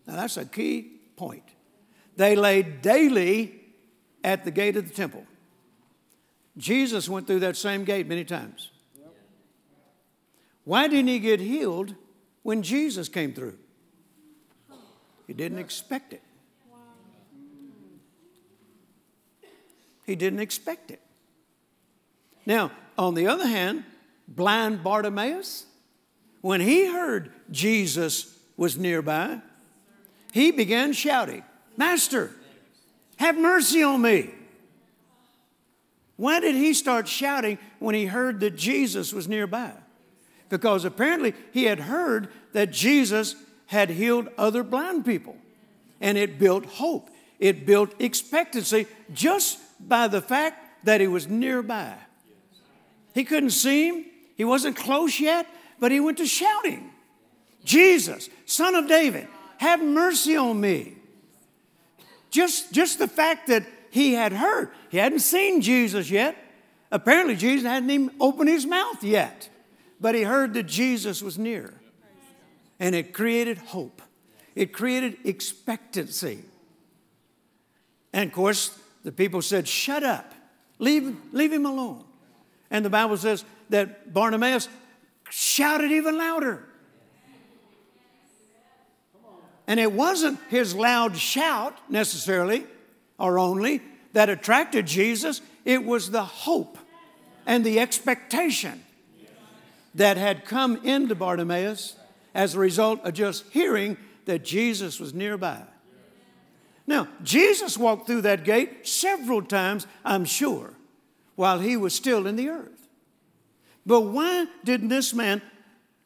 Now that's a key point. They laid daily at the gate of the temple. Jesus went through that same gate many times. Why didn't he get healed when Jesus came through? He didn't expect it. He didn't expect it. Now, on the other hand, blind Bartimaeus, when he heard Jesus was nearby, he began shouting, "Master, have mercy on me." Why did he start shouting when he heard that Jesus was nearby? Because apparently he had heard that Jesus had healed other blind people. And it built hope. It built expectancy just by the fact that he was nearby. He couldn't see him. He wasn't close yet, but he went to shouting, "Jesus, Son of David, have mercy on me." Just, just the fact that he had heard. He hadn't seen Jesus yet. Apparently, Jesus hadn't even opened his mouth yet. But he heard that Jesus was near. And it created hope. It created expectancy. And, of course, the people said, "Shut up. Leave, leave him alone." And the Bible says that Bartimaeus shouted even louder. And it wasn't his loud shout, necessarily, or only, that attracted Jesus. It was the hope and the expectation that had come into Bartimaeus as a result of just hearing that Jesus was nearby. Now, Jesus walked through that gate several times, I'm sure, while he was still in the earth. But why didn't this man,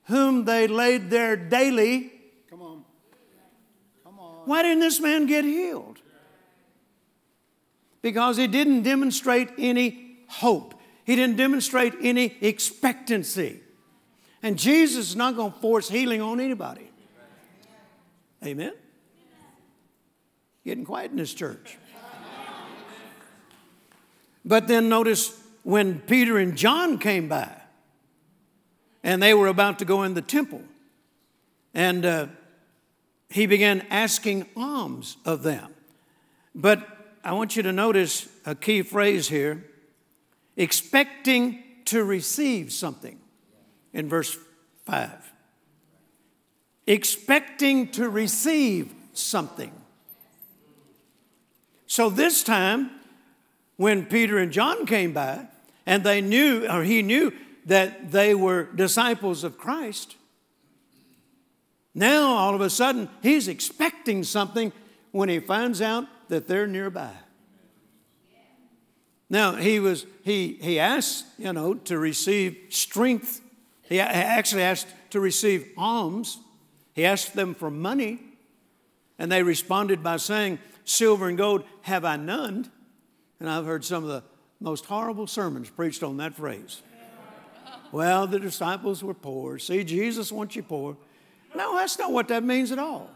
whom they laid there daily, come on. Come on. Why didn't this man get healed? Because he didn't demonstrate any hope. He didn't demonstrate any expectancy. And Jesus is not going to force healing on anybody. Amen? Getting quiet in this church. But then notice when Peter and John came by, and they were about to go in the temple, and uh, he began asking alms of them. But I want you to notice a key phrase here, expecting to receive something in verse five. Expecting to receive something. So this time, when Peter and John came by, and they knew, or he knew, that they were disciples of Christ, now all of a sudden, he's expecting something when he finds out that they're nearby. Now, he was, he, he asked, you know, to receive strength. He actually asked to receive alms. He asked them for money, and they responded by saying, "Silver and gold have I none." And I've heard some of the most horrible sermons preached on that phrase. Well, the disciples were poor. See, Jesus wants you poor. No, that's not what that means at all.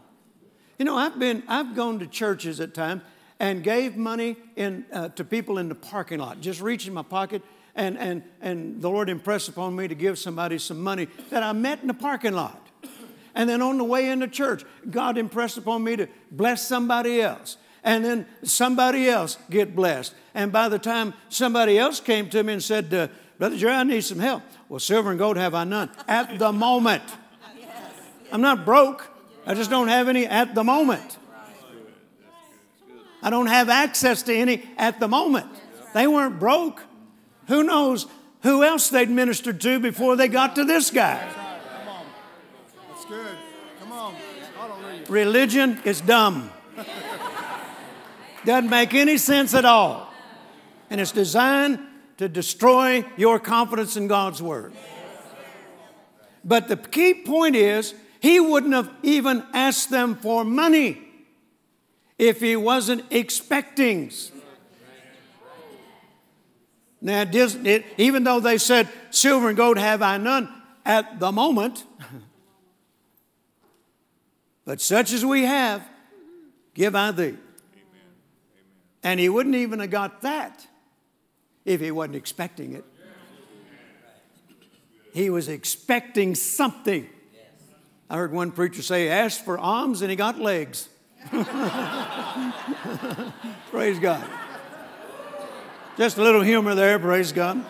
You know, I've been, I've gone to churches at times and gave money in, uh, to people in the parking lot, just reach in my pocket, and, and, and the Lord impressed upon me to give somebody some money that I met in the parking lot. And then on the way into church, God impressed upon me to bless somebody else. And then somebody else get blessed. And by the time somebody else came to me and said, uh, "Brother Jerry, I need some help." "Well, silver and gold have I none." At the moment. Yes. I'm not broke. I just don't have any at the moment. I don't have access to any at the moment. They weren't broke. Who knows who else they'd ministered to before they got to this guy. Come on. That's good. Come on. Religion is dumb. Doesn't make any sense at all. And it's designed to destroy your confidence in God's word. But the key point is, he wouldn't have even asked them for money if he wasn't expecting. Now, it is, it, even though they said, "Silver and gold have I none," at the moment, but such as we have, give I thee. Amen. Amen. And he wouldn't even have got that if he wasn't expecting it. He was expecting something. I heard one preacher say, asked for arms and he got legs. Praise God. Just a little humor there, praise God.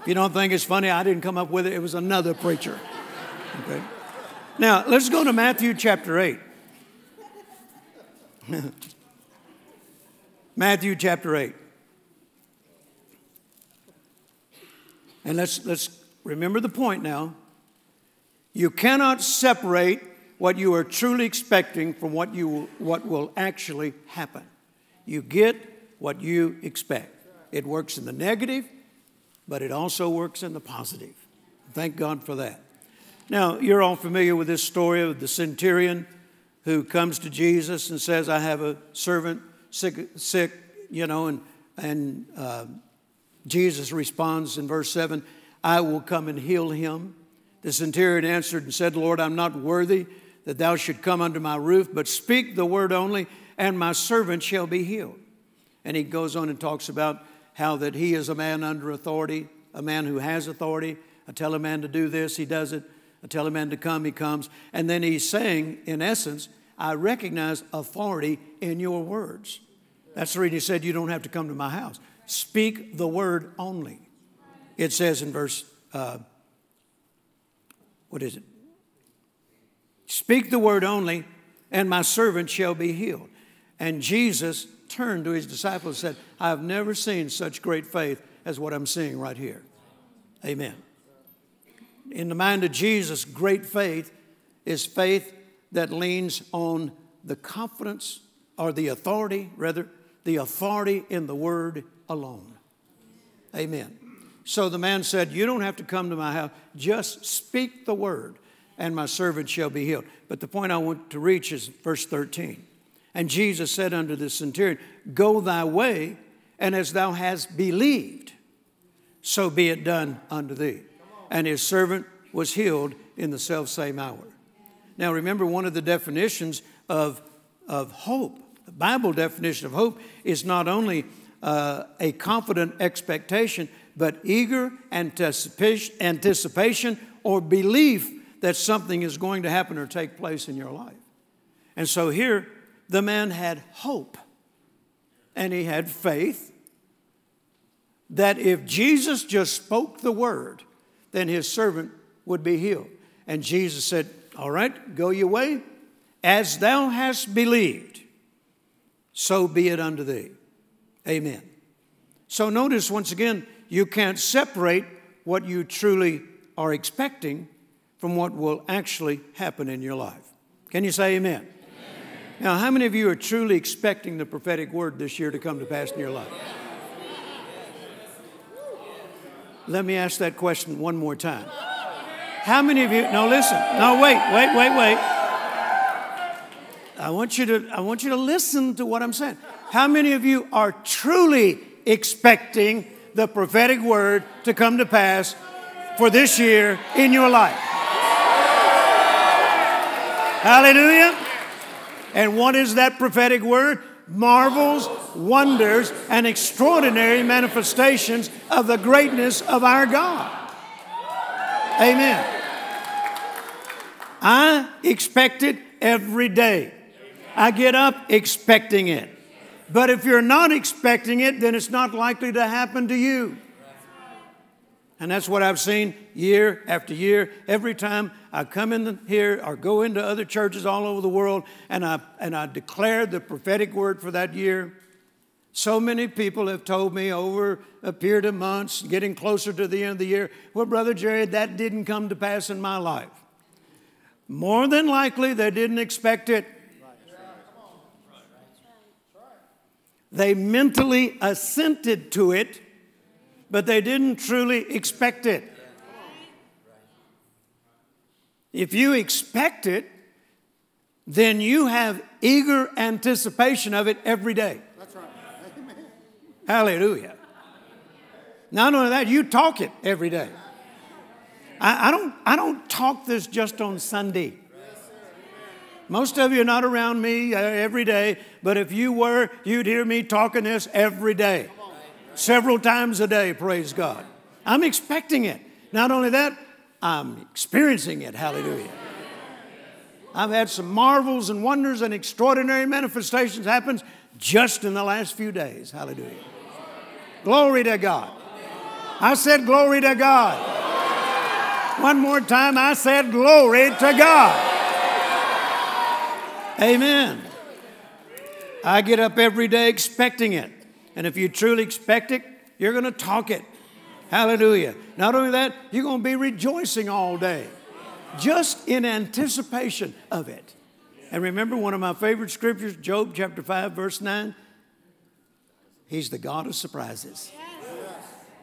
If you don't think it's funny, I didn't come up with it. It was another preacher. Okay. Now, let's go to Matthew chapter eight. Matthew chapter eight. And let's, let's remember the point now. You cannot separate what you are truly expecting from what, you, what will actually happen. You get what you expect. It works in the negative, but it also works in the positive. Thank God for that. Now, you're all familiar with this story of the centurion who comes to Jesus and says, I have a servant sick, sick you know, and, and uh, Jesus responds in verse seven, I will come and heal him. The centurion answered and said, Lord, I'm not worthy that thou should come under my roof, but speak the word only, and my servant shall be healed. And he goes on and talks about how that he is a man under authority, a man who has authority. I tell a man to do this, he does it. I tell a man to come, he comes. And then he's saying, in essence, I recognize authority in your words. That's the reason he said, you don't have to come to my house. Speak the word only. It says in verse, uh, what is it? Speak the word only, and my servant shall be healed. And Jesus turned to his disciples and said, I have never seen such great faith as what I'm seeing right here. Amen. In the mind of Jesus, great faith is faith that leans on the confidence or the authority, rather, the authority in the word alone. Amen. So the man said, you don't have to come to my house. Just speak the word and my servant shall be healed. But the point I want to reach is verse thirteen. And Jesus said unto the centurion, go thy way, and as thou hast believed, so be it done unto thee. And his servant was healed in the selfsame hour. Now remember, one of the definitions of, of hope, the Bible definition of hope, is not only uh, a confident expectation, but eager anticipation, anticipation or belief that something is going to happen or take place in your life. And so here, the man had hope and he had faith that if Jesus just spoke the word, then his servant would be healed. And Jesus said, all right, go your way. As thou hast believed, so be it unto thee. Amen. So notice once again, you can't separate what you truly are expecting from what will actually happen in your life. Can you say amen? Amen. Now, how many of you are truly expecting the prophetic word this year to come to pass in your life? Let me ask that question one more time. How many of you, no, listen, no, wait, wait, wait, wait. I want you to, I want you to listen to what I'm saying. How many of you are truly expecting the prophetic word to come to pass for this year in your life? Hallelujah. And what is that prophetic word? Marvels, wonders, and extraordinary manifestations of the greatness of our God. Amen. I expect it every day. I get up expecting it. But if you're not expecting it, then it's not likely to happen to you. And that's what I've seen year after year. Every time I come in here or go into other churches all over the world and I, and I declare the prophetic word for that year, so many people have told me over a period of months, getting closer to the end of the year, well, Brother Jerry, that didn't come to pass in my life. More than likely, they didn't expect it. They mentally assented to it, but they didn't truly expect it. If you expect it, then you have eager anticipation of it every day. That's right. Amen. Hallelujah. Not only that, you talk it every day. I, I, don't, I don't talk this just on Sunday. Most of you are not around me every day, but if you were, you'd hear me talking this every day. Several times a day, praise God. I'm expecting it. Not only that, I'm experiencing it, hallelujah. I've had some marvels and wonders and extraordinary manifestations happen just in the last few days, hallelujah. Glory to God. I said glory to God. One more time, I said glory to God. Amen. I get up every day expecting it. And if you truly expect it, you're going to talk it. Hallelujah. Not only that, you're going to be rejoicing all day, just in anticipation of it. And remember one of my favorite scriptures, Job chapter five, verse nine. He's the God of surprises.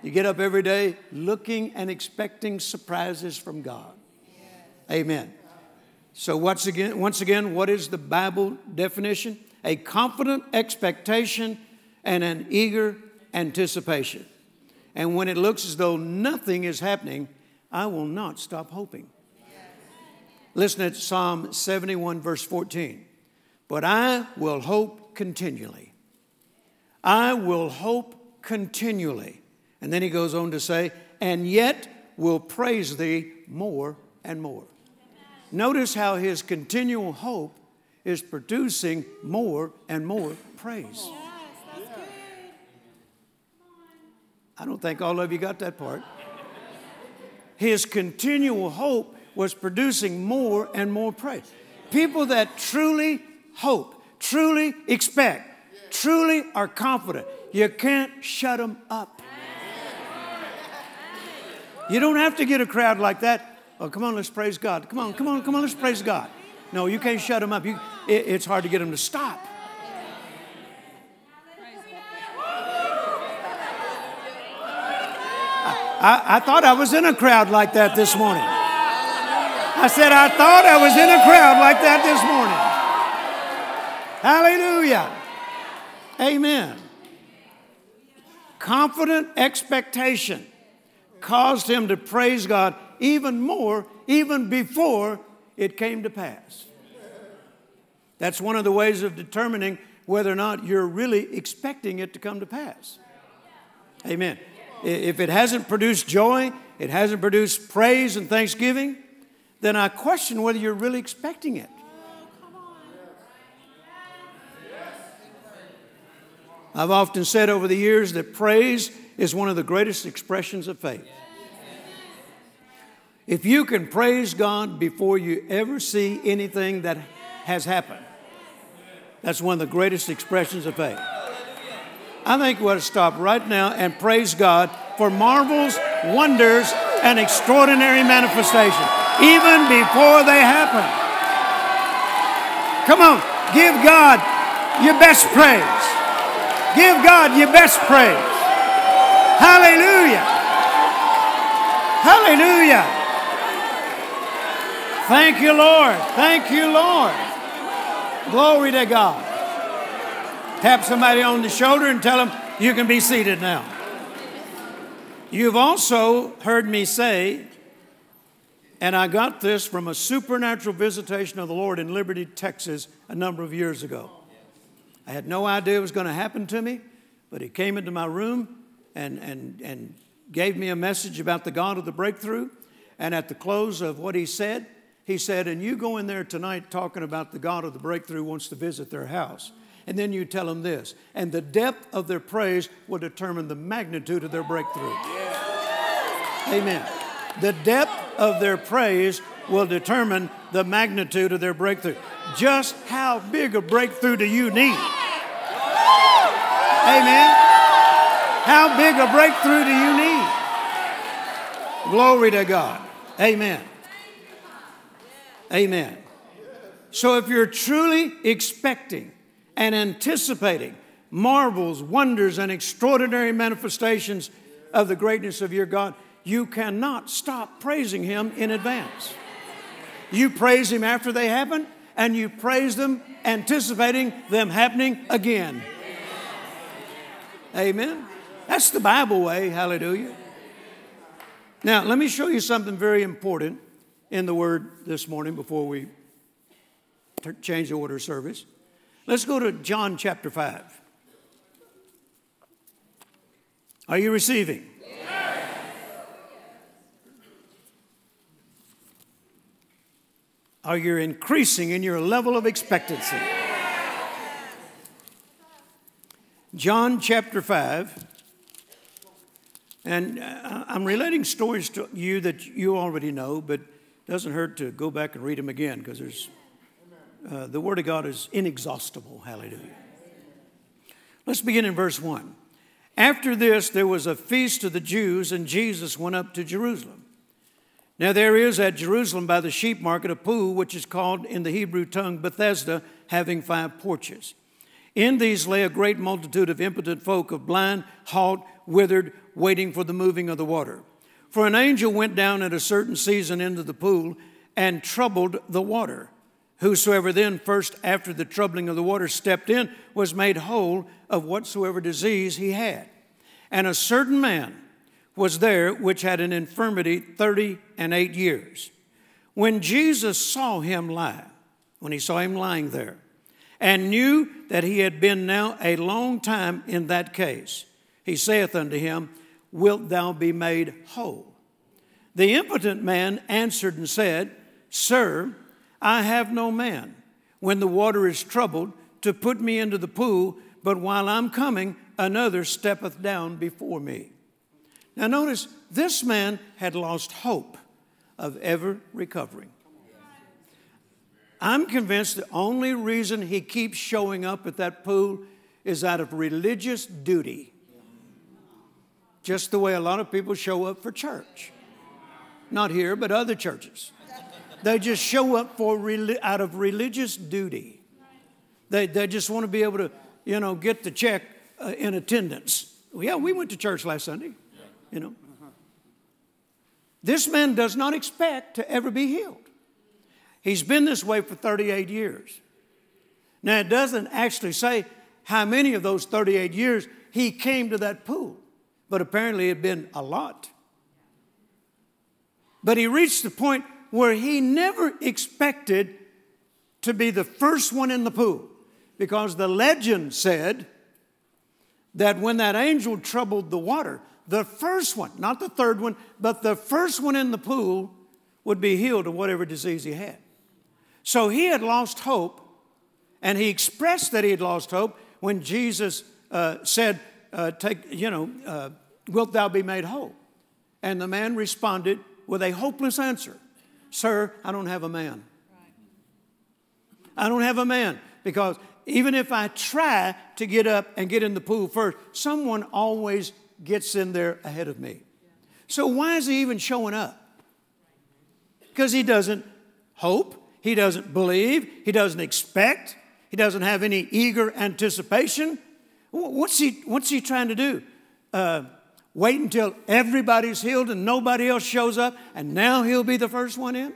You get up every day looking and expecting surprises from God. Amen. So once again, once again, what is the Bible definition? A confident expectation and an eager anticipation. And when it looks as though nothing is happening, I will not stop hoping. Listen at Psalm seventy-one, verse fourteen. But I will hope continually. I will hope continually. And then he goes on to say, and yet will praise thee more and more. Notice how his continual hope is producing more and more praise. I don't think all of you got that part. His continual hope was producing more and more praise. People that truly hope, truly expect, truly are confident, you can't shut them up. You don't have to get a crowd like that. Oh, come on, let's praise God. Come on, come on, come on, let's praise God. No, you can't shut them up. You, it, it's hard to get them to stop. I, I thought I was in a crowd like that this morning. I said, I thought I was in a crowd like that this morning. Hallelujah. Amen. Confident expectation caused him to praise God even more, even before it came to pass. That's one of the ways of determining whether or not you're really expecting it to come to pass. Amen. If it hasn't produced joy, it hasn't produced praise and thanksgiving, then I question whether you're really expecting it. I've often said over the years that praise is one of the greatest expressions of faith. If you can praise God before you ever see anything that has happened, that's one of the greatest expressions of faith. I think we'll stop right now and praise God for marvels, wonders, and extraordinary manifestations, even before they happen. Come on, give God your best praise. Give God your best praise. Hallelujah. Hallelujah. Thank you, Lord. Thank you, Lord. Glory to God. Tap somebody on the shoulder and tell them, you can be seated now. You've also heard me say, and I got this from a supernatural visitation of the Lord in Liberty, Texas, a number of years ago. I had no idea it was going to happen to me, but he came into my room and, and, and gave me a message about the God of the breakthrough. And at the close of what he said, he said, and you go in there tonight talking about the God of the breakthrough wants to visit their house. And then you tell them this, and the depth of their praise will determine the magnitude of their breakthrough. Amen. The depth of their praise will determine the magnitude of their breakthrough. Just how big a breakthrough do you need? Amen. How big a breakthrough do you need? Glory to God. Amen. Amen. So if you're truly expecting and anticipating marvels, wonders, and extraordinary manifestations of the greatness of your God, you cannot stop praising him in advance. You praise him after they happen, and you praise them anticipating them happening again. Amen. That's the Bible way, hallelujah. Now, let me show you something very important in the Word this morning before we change the order service. Let's go to John chapter five. Are you receiving? Yes. Are you increasing in your level of expectancy? Yes. John chapter five. And I'm relating stories to you that you already know, but it doesn't hurt to go back and read them again, because there's uh, the Word of God is inexhaustible. Hallelujah. Let's begin in verse one. After this, there was a feast of the Jews, and Jesus went up to Jerusalem. Now there is at Jerusalem by the sheep market a pool, which is called in the Hebrew tongue Bethesda, having five porches. In these lay a great multitude of impotent folk, of blind, halt, withered, waiting for the moving of the water. For an angel went down at a certain season into the pool and troubled the water. Whosoever then first after the troubling of the water stepped in was made whole of whatsoever disease he had. And a certain man was there which had an infirmity thirty and eight years. When Jesus saw him lie, when he saw him lying there, and knew that he had been now a long time in that case, he saith unto him, Wilt thou be made whole? The impotent man answered and said, Sir, I have no man, when the water is troubled, to put me into the pool, but while I'm coming, another steppeth down before me. Now notice, this man had lost hope of ever recovering. I'm convinced the only reason he keeps showing up at that pool is out of religious duty. Just the way a lot of people show up for church. Not here, but other churches. They just show up for out of religious duty. They, they just want to be able to, you know, get the check uh, in attendance. Yeah, we went to church last Sunday, you know. This man does not expect to ever be healed. He's been this way for thirty-eight years. Now, it doesn't actually say how many of those thirty-eight years he came to that pool. But apparently it had been a lot. But he reached the point where he never expected to be the first one in the pool, because the legend said that when that angel troubled the water, the first one, not the third one, but the first one in the pool would be healed of whatever disease he had. So he had lost hope, and he expressed that he had lost hope when Jesus uh, said, Uh, take, you know, uh, wilt thou be made whole? And the man responded with a hopeless answer. Sir, I don't have a man. Right. I don't have a man, because even if I try to get up and get in the pool first, someone always gets in there ahead of me. Yeah. So why is he even showing up? Because he doesn't hope. He doesn't believe. He doesn't expect. He doesn't have any eager anticipation. What's he, what's he trying to do? Uh, wait until everybody's healed and nobody else shows up, and now he'll be the first one in?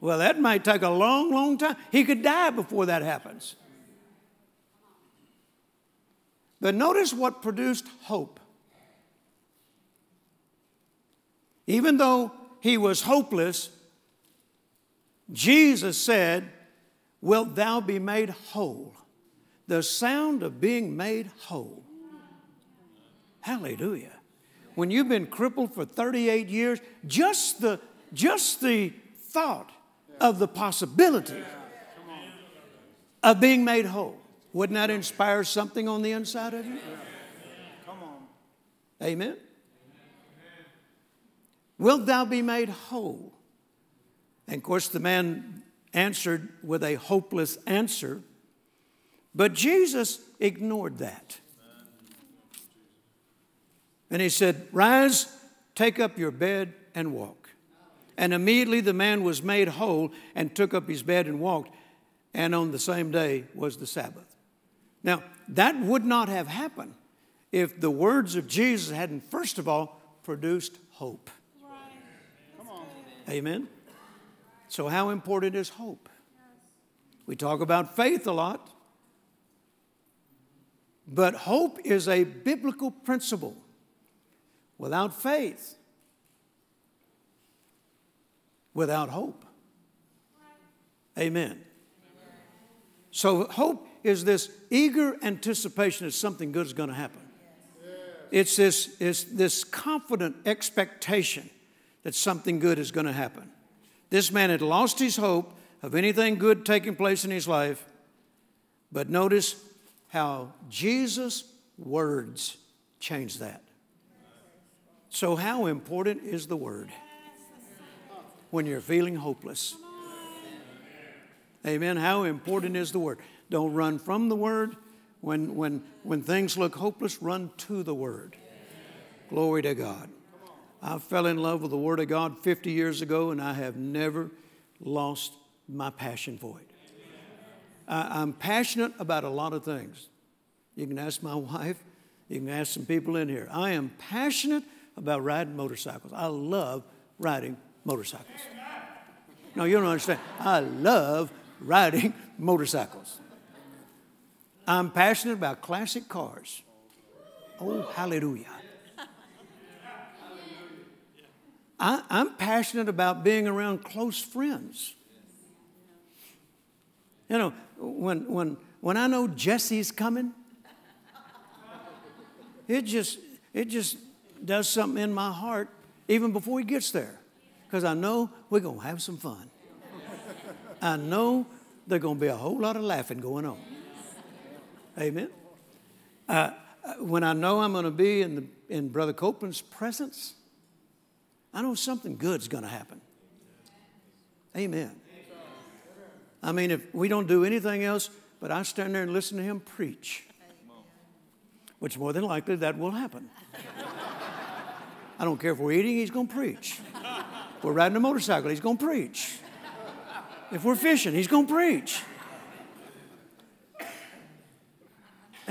Well, that might take a long, long time. He could die before that happens. But notice what produced hope. Even though he was hopeless, Jesus said, Wilt thou be made whole? The sound of being made whole. Hallelujah. When you've been crippled for thirty-eight years, just the, just the thought of the possibility of being made whole, wouldn't that inspire something on the inside of you? Come on. Amen. Wilt thou be made whole? And of course, the man answered with a hopeless answer. But Jesus ignored that. And he said, Rise, take up your bed and walk. And immediately the man was made whole and took up his bed and walked. And on the same day was the Sabbath. Now, that would not have happened if the words of Jesus hadn't, first of all, produced hope. Right. Come on. Amen. So how important is hope? We talk about faith a lot. But hope is a biblical principle. Without faith, without hope. Amen. So hope is this eager anticipation that something good is going to happen. It's this, it's this confident expectation that something good is going to happen. This man had lost his hope of anything good taking place in his life. But notice how Jesus' words changed that. So how important is the word when you're feeling hopeless? Amen. How important is the word? Don't run from the word. When, when, when things look hopeless, run to the word. Glory to God. I fell in love with the word of God fifty years ago, and I have never lost my passion for it. I, I'm passionate about a lot of things. You can ask my wife. You can ask some people in here. I am passionate about riding motorcycles. I love riding motorcycles. No, you don't understand. I love riding motorcycles. I'm passionate about classic cars. Oh, hallelujah. I, I'm passionate about being around close friends. You know, when, when, when I know Jesse's coming, it just, it just does something in my heart even before he gets there, because I know we're going to have some fun. I know there's going to be a whole lot of laughing going on. Amen. Uh, when I know I'm going to be in, the, in Brother Copeland's presence, I know something good's going to happen. Amen. I mean, if we don't do anything else, but I stand there and listen to him preach, which more than likely that will happen. I don't care if we're eating, he's going to preach. If we're riding a motorcycle, he's going to preach. If we're fishing, he's going to preach.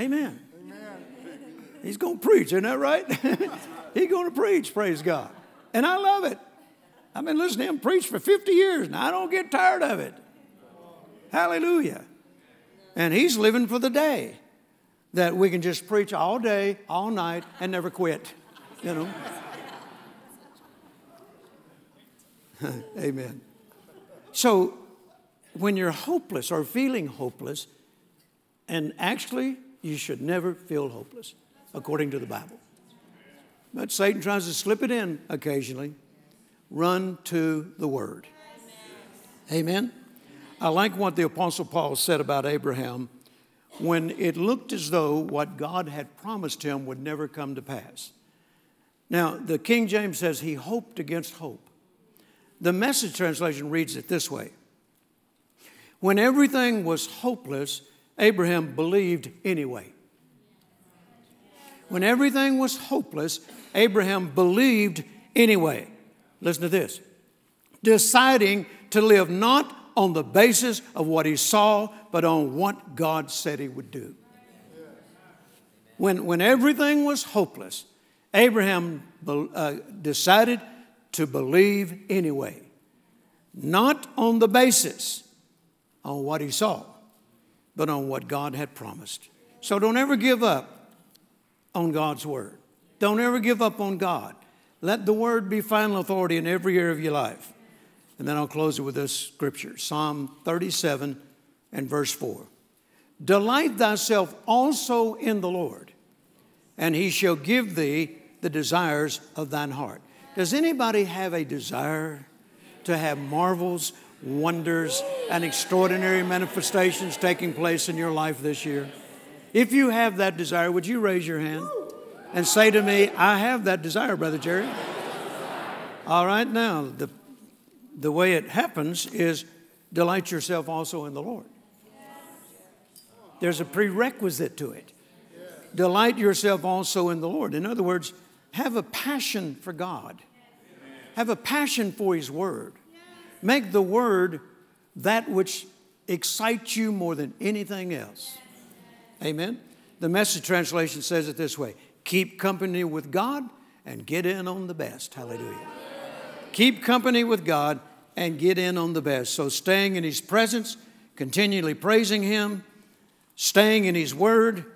Amen. Amen. He's going to preach, isn't that right? He's going to preach, praise God. And I love it. I've been listening to him preach for fifty years, and I don't get tired of it. Hallelujah. And he's living for the day that we can just preach all day, all night, and never quit, you know. Amen. So when you're hopeless or feeling hopeless, and actually, you should never feel hopeless, according to the Bible. But Satan tries to slip it in occasionally. Run to the word. Amen. I like what the Apostle Paul said about Abraham when it looked as though what God had promised him would never come to pass. Now, the King James says he hoped against hope. The Message translation reads it this way. When everything was hopeless, Abraham believed anyway. When everything was hopeless, Abraham believed anyway. Listen to this. Deciding to live not on the basis of what he saw, but on what God said he would do. When, when everything was hopeless, Abraham be, uh, decided to believe anyway. Not on the basis on what he saw, but on what God had promised. So don't ever give up on God's word. Don't ever give up on God. Let the word be final authority in every area of your life. And then I'll close it with this scripture. Psalm thirty-seven and verse four. Delight thyself also in the Lord, and he shall give thee the desires of thine heart. Does anybody have a desire to have marvels, wonders, and extraordinary manifestations taking place in your life this year? If you have that desire, would you raise your hand and say to me, I have that desire, Brother Jerry. All right, now, the, the way it happens is delight yourself also in the Lord. There's a prerequisite to it. Delight yourself also in the Lord. In other words, have a passion for God. Have a passion for His Word. Make the word that which excites you more than anything else. Amen. The Message translation says it this way. Keep company with God and get in on the best. Hallelujah. Keep company with God and get in on the best. So staying in His presence, continually praising Him, staying in His word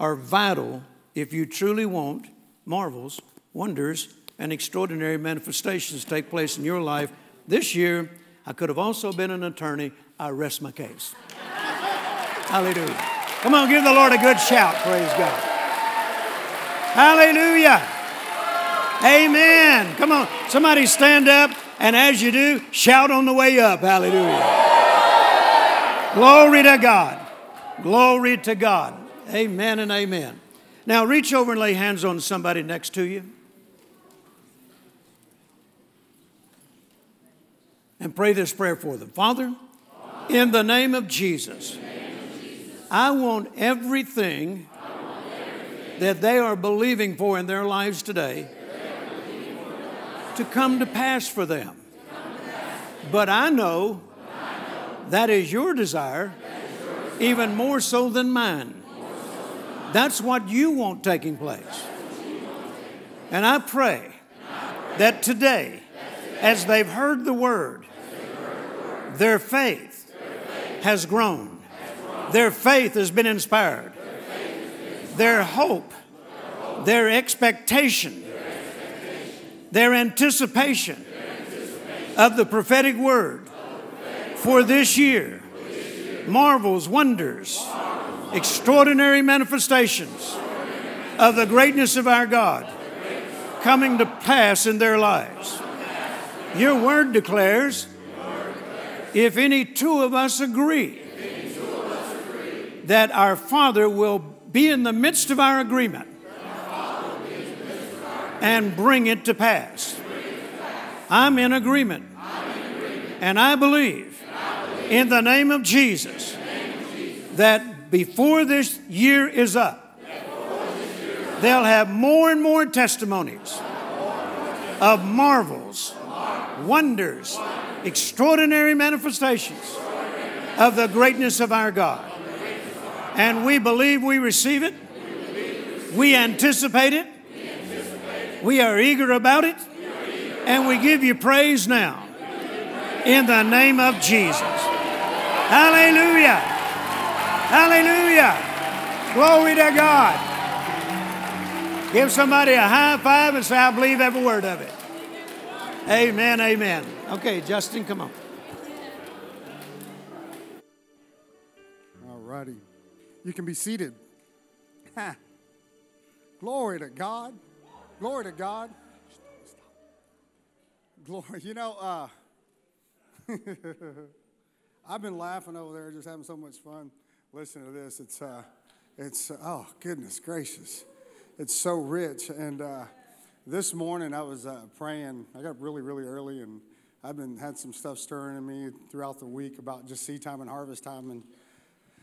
are vital if you truly want marvels, wonders, and extraordinary manifestations to take place in your life. This year, I could have also been an attorney. I rest my case. Hallelujah. Come on, give the Lord a good shout. Praise God. Hallelujah. Amen. Come on. Somebody stand up, and as you do, shout on the way up. Hallelujah. Glory to God. Glory to God. Amen and amen. Now reach over and lay hands on somebody next to you. And pray this prayer for them. Father, in the name of Jesus, I want everything that they are believing for in their lives today to come to pass for them. But I know that is your desire, even more so than mine. That's what you want taking place. And I pray that today, as they've heard the word, their faith has grown. Their faith has been inspired. Their hope, their expectation, their anticipation of the prophetic word for this year, marvels, wonders, extraordinary manifestations of the greatness of our God coming to pass in their lives. Your word declares, if any two of us agree, that our Father will be in the midst of our agreement and bring it to pass. I'm in agreement. And I believe in the name of Jesus that before this year is up, they'll have more and more testimonies of marvels, wonders, extraordinary manifestations of the greatness of our God. And we believe we receive it. We anticipate it. We are eager about it. And we give you praise now in the name of Jesus. Hallelujah. Hallelujah. Glory to God. Give somebody a high five and say, I believe every word of it. Amen, amen. Okay, Justin, come on. All righty. You can be seated. Ha. Glory to God. Glory to God. Glory. You know, uh, I've been laughing over there, just having so much fun listening to this. It's, uh, it's oh, goodness gracious. It's so rich. And, uh, this morning I was uh, praying. I got up really, really early, and I've been had some stuff stirring in me throughout the week about just seed time and harvest time, and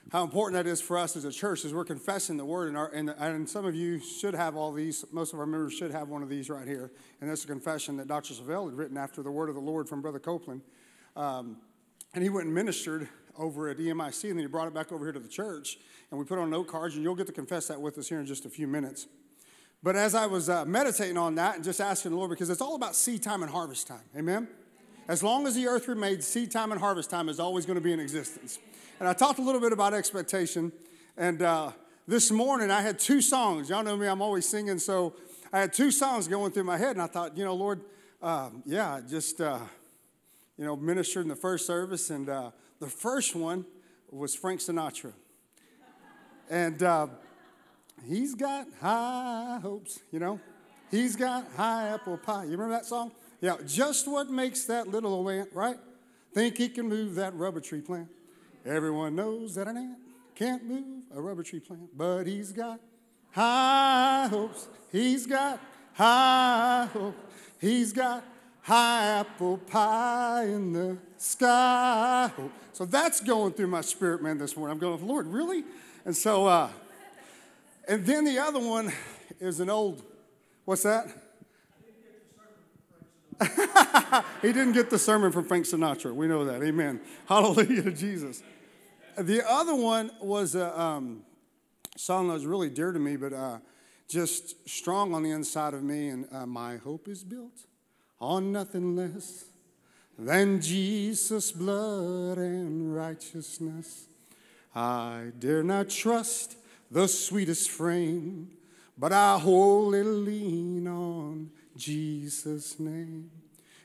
how important that is for us as a church as we're confessing the word. And, our, and, and some of you should have all these. Most of our members should have one of these right here, and that's a confession that Doctor Savelle had written after the word of the Lord from Brother Copeland, um, and he went and ministered over at E M I C, and then he brought it back over here to the church, and we put on note cards, and you'll get to confess that with us here in just a few minutes. But as I was uh, meditating on that and just asking the Lord, because it's all about seed time and harvest time, amen? As long as the earth remains, seed time and harvest time is always going to be in existence. And I talked a little bit about expectation, and uh, this morning I had two songs. Y'all know me, I'm always singing, so I had two songs going through my head, and I thought, you know, Lord, uh, yeah, just, uh, you know, ministered in the first service, and uh, the first one was Frank Sinatra. And Uh, he's got high hopes, you know. He's got high apple pie. You remember that song? Yeah, just what makes that little old ant, right? Think he can move that rubber tree plant. Everyone knows that an ant can't move a rubber tree plant. But he's got high hopes. He's got high hopes. He's got high apple pie in the sky. So that's going through my spirit, man, this morning. I'm going, Lord, really? And so, uh, And then the other one is an old, what's that? He didn't get the sermon from Frank Sinatra. We know that. Amen. Hallelujah to Jesus. The other one was a um, song that was really dear to me, but uh, just strong on the inside of me. And uh, my hope is built on nothing less than Jesus' blood and righteousness. I dare not trust the sweetest frame, but I wholly lean on Jesus' name.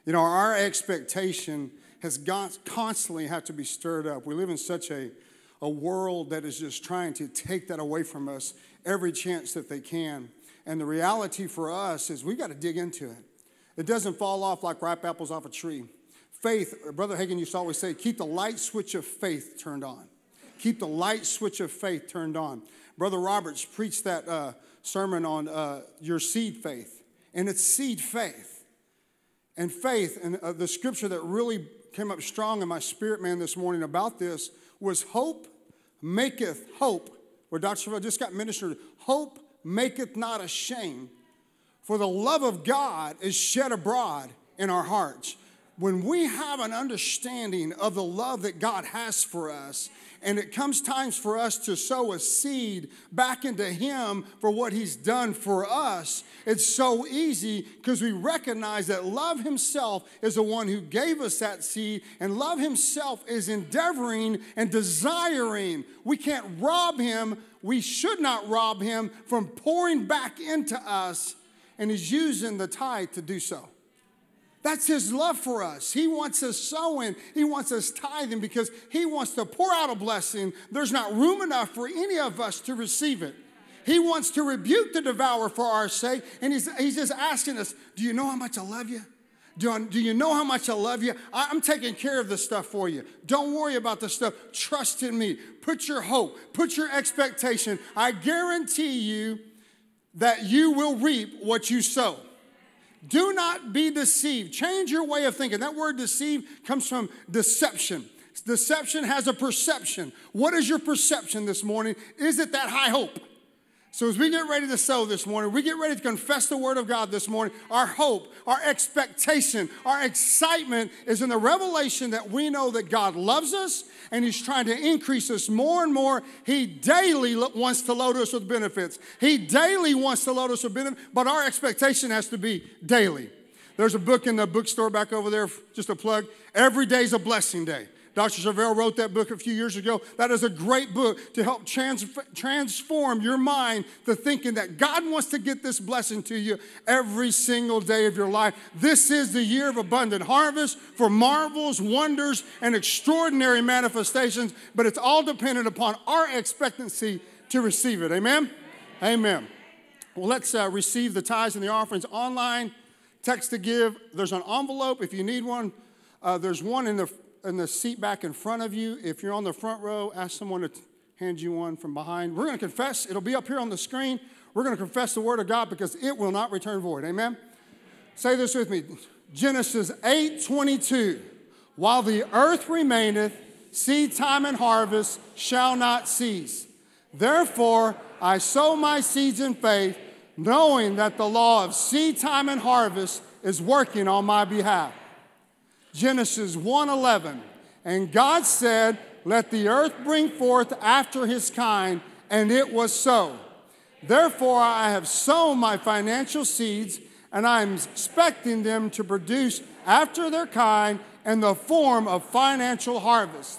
You know, our expectation has got, constantly had to be stirred up. We live in such a a world that is just trying to take that away from us every chance that they can. And the reality for us is we've got to dig into it. It doesn't fall off like ripe apples off a tree. Faith, Brother Hagin used to always say, keep the light switch of faith turned on. Keep the light switch of faith turned on. Brother Roberts preached that uh, sermon on uh, your seed faith, and it's seed faith. And faith, and uh, the scripture that really came up strong in my spirit, man, this morning about this was hope maketh hope, where Doctor Savelle just got ministered, hope maketh not ashamed, for the love of God is shed abroad in our hearts. When we have an understanding of the love that God has for us, and it comes times for us to sow a seed back into Him for what He's done for us, it's so easy because we recognize that love Himself is the one who gave us that seed, and love Himself is endeavoring and desiring. We can't rob Him. We should not rob Him from pouring back into us, and He's using the tithe to do so. That's His love for us. He wants us sowing. He wants us tithing because He wants to pour out a blessing. There's not room enough for any of us to receive it. He wants to rebuke the devourer for our sake, and He's, he's just asking us, do you know how much I love you? Do, I, do you know how much I love you? I, I'm taking care of this stuff for you. Don't worry about this stuff. Trust in me. Put your hope. Put your expectation. I guarantee you that you will reap what you sow. Do not be deceived. Change your way of thinking. That word deceive comes from deception. Deception has a perception. What is your perception this morning? Is it that high hope? So as we get ready to sow this morning, we get ready to confess the word of God this morning, our hope, our expectation, our excitement is in the revelation that we know that God loves us and He's trying to increase us more and more. He daily wants to load us with benefits. He daily wants to load us with benefits, but our expectation has to be daily. There's a book in the bookstore back over there, just a plug, Every Day's a Blessing Day. Doctor Savelle wrote that book a few years ago. That is a great book to help trans transform your mind to thinking that God wants to get this blessing to you every single day of your life. This is the year of abundant harvest for marvels, wonders, and extraordinary manifestations, but it's all dependent upon our expectancy to receive it. Amen? Amen. Amen. Well, let's uh, receive the tithes and the offerings online. Text to give. There's an envelope if you need one. Uh, there's one in the in the seat back in front of you. If you're on the front row, ask someone to hand you one from behind. We're going to confess. It'll be up here on the screen. We're going to confess the word of God because it will not return void. Amen? Amen. Say this with me. Genesis eight twenty-two. While the earth remaineth, seed time and harvest shall not cease. Therefore, I sow my seeds in faith, knowing that the law of seed time and harvest is working on my behalf. Genesis one eleven, and God said, let the earth bring forth after his kind, and it was so. Therefore, I have sown my financial seeds, and I am expecting them to produce after their kind in the form of financial harvest.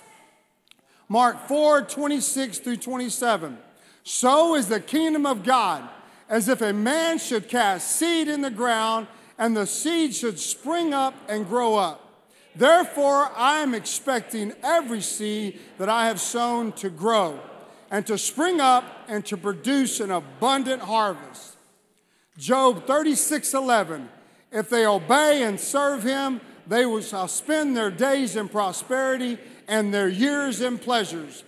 Mark four twenty-six through twenty-seven, so is the kingdom of God, as if a man should cast seed in the ground, and the seed should spring up and grow up. Therefore, I am expecting every seed that I have sown to grow and to spring up and to produce an abundant harvest. Job thirty-six eleven, if they obey and serve him, they shall spend their days in prosperity and their years in pleasures.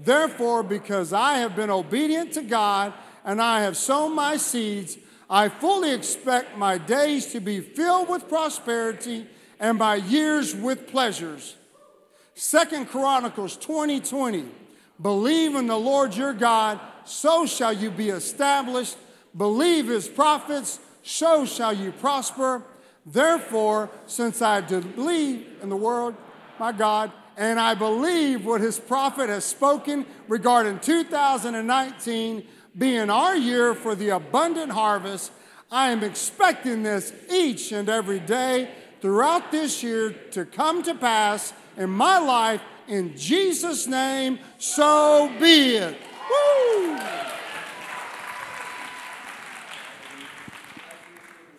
Therefore, because I have been obedient to God and I have sown my seeds, I fully expect my days to be filled with prosperity and by years with pleasures. Second Chronicles twenty twenty, believe in the Lord your God, so shall you be established. Believe his prophets, so shall you prosper. Therefore, since I believe in the word, my God, and I believe what his prophet has spoken regarding two thousand nineteen, being our year for the abundant harvest, I am expecting this each and every day throughout this year to come to pass in my life, in Jesus' name, so be it. Woo!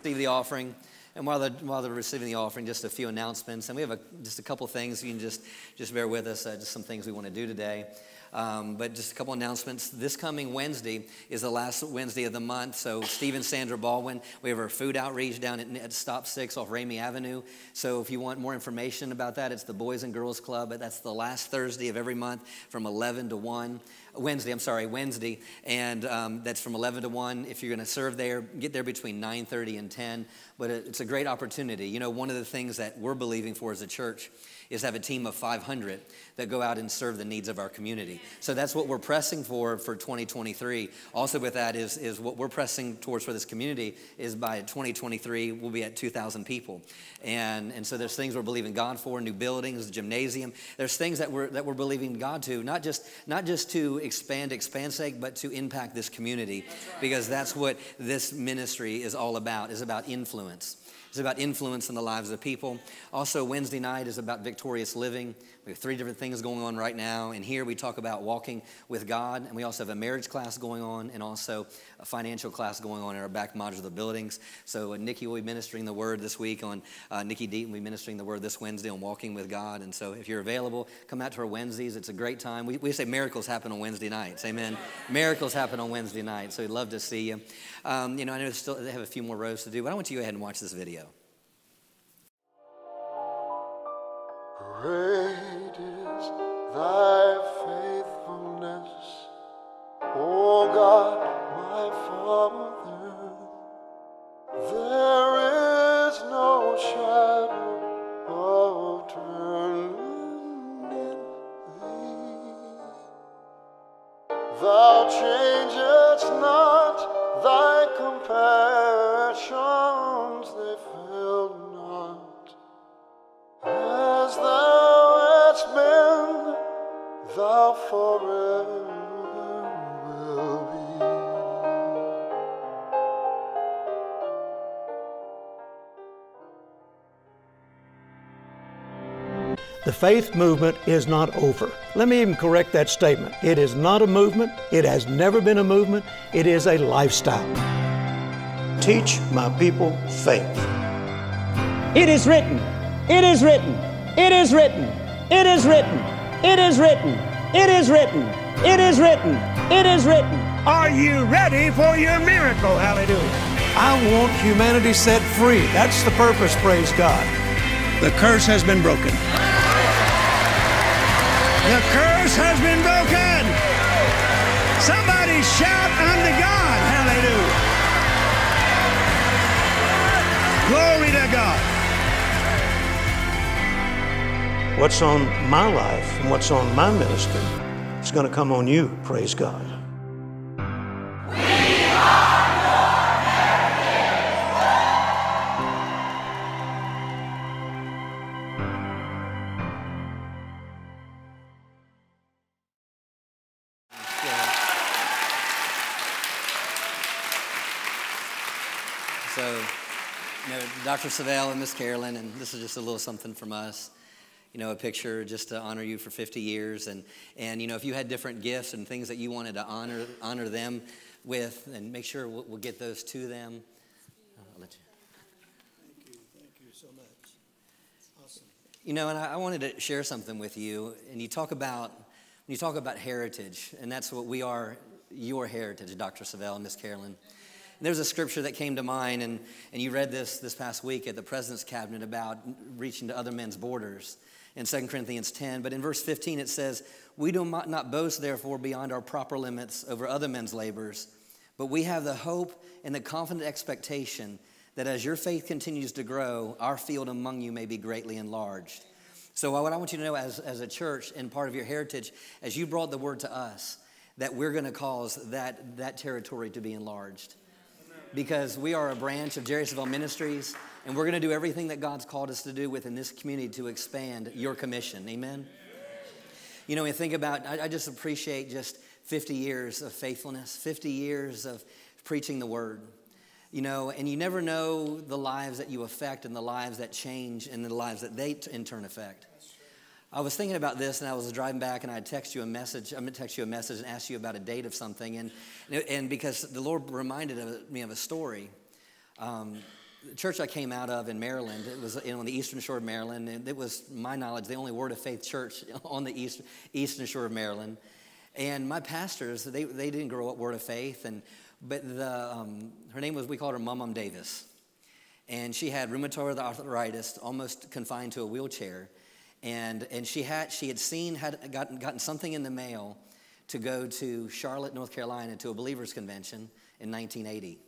Receive the offering, and while they're, while they're receiving the offering, just a few announcements, and we have a, just a couple things. You can just, just bear with us, uh, just some things we want to do today. Um, but just a couple announcements. This coming Wednesday is the last Wednesday of the month. So Steve and Sandra Baldwin, we have our food outreach down at, at Stop six off Ramey Avenue. So if you want more information about that, it's the Boys and Girls Club. But that's the last Thursday of every month from eleven to one. Wednesday, I'm sorry, Wednesday. And um, that's from eleven to one. If you're going to serve there, get there between nine thirty and ten. But it's a great opportunity. You know, one of the things that we're believing for as a church is to have a team of five hundred that go out and serve the needs of our community. So that's what we're pressing for for twenty twenty-three. Also with that is, is what we're pressing towards for this community is by twenty twenty-three, we'll be at two thousand people. And, and so there's things we're believing God for, new buildings, gymnasium. There's things that we're, that we're believing God to, not just, not just to expand, expand's sake, but to impact this community. That's right. Because that's what this ministry is all about, is about influence. It's about influence in the lives of people. Also, Wednesday night is about victorious living. We have three different things going on right now. And here we talk about walking with God. And we also have a marriage class going on and also a financial class going on in our back module of the buildings. So uh, Nikki will be ministering the word this week on, uh, Nikki Deaton will be ministering the word this Wednesday on walking with God. And so if you're available, come out to our Wednesdays. It's a great time. We, we say miracles happen on Wednesday nights. Amen. Miracles happen on Wednesday nights. So we'd love to see you. Um, you know, I know still, they have a few more rows to do, but I want you to go ahead and watch this video. Great is thy faithfulness, O God, my Father. There is no shadow of turning in thee. Thou changest not thy compassions, they fail not. As thou thou forever will be. The faith movement is not over. Let me even correct that statement. It is not a movement. It has never been a movement. It is a lifestyle. Teach my people faith. It is written. It is written. It is written. It is written. It is written, it is written, it is written, it is written. Are you ready for your miracle? Hallelujah. I want humanity set free. That's the purpose, praise God. The curse has been broken. The curse has been broken. Somebody shout unto God, hallelujah. Glory to God. What's on my life and what's on my ministry is going to come on you, praise God. We are your world. So, you know, Doctor Savelle and Miss Carolyn, and this is just a little something from us. You know, a picture just to honor you for fifty years. And, and you know, if you had different gifts and things that you wanted to honor honor them with, and make sure we'll, we'll get those to them. I'll let you. Thank you. Thank you so much. Awesome. You know, and I, I wanted to share something with you. And you talk about, when you talk about heritage, and that's what we are, your heritage, Doctor Savelle and Miss Carolyn. There's a scripture that came to mind, and, and you read this this past week at the President's Cabinet about reaching to other men's borders in Second Corinthians ten. But in verse fifteen, it says, "We do not boast, therefore, beyond our proper limits over other men's labors, but we have the hope and the confident expectation that as your faith continues to grow, our field among you may be greatly enlarged." So what I want you to know as, as a church and part of your heritage, as you brought the word to us, that we're going to cause that, that territory to be enlarged. Because we are a branch of Jerry Savelle Ministries, and we're going to do everything that God's called us to do within this community to expand your commission. Amen? You know, when you think about, I, I just appreciate just fifty years of faithfulness, fifty years of preaching the word. You know, and you never know the lives that you affect and the lives that change and the lives that they in turn affect. I was thinking about this, and I was driving back, and I text you a message. I'm gonna text you a message and ask you about a date of something, and and because the Lord reminded me of a story. Um, the church I came out of in Maryland, it was you know, on the Eastern Shore of Maryland, and it was, my knowledge, the only Word of Faith church on the East, Eastern Shore of Maryland. And my pastors, they, they didn't grow up Word of Faith, and but the, um, her name was, we called her Mum Mum Davis. And she had rheumatoid arthritis, almost confined to a wheelchair. And, and she, had, she had seen, had gotten, gotten something in the mail to go to Charlotte, North Carolina, to a Believers Convention in nineteen eighty.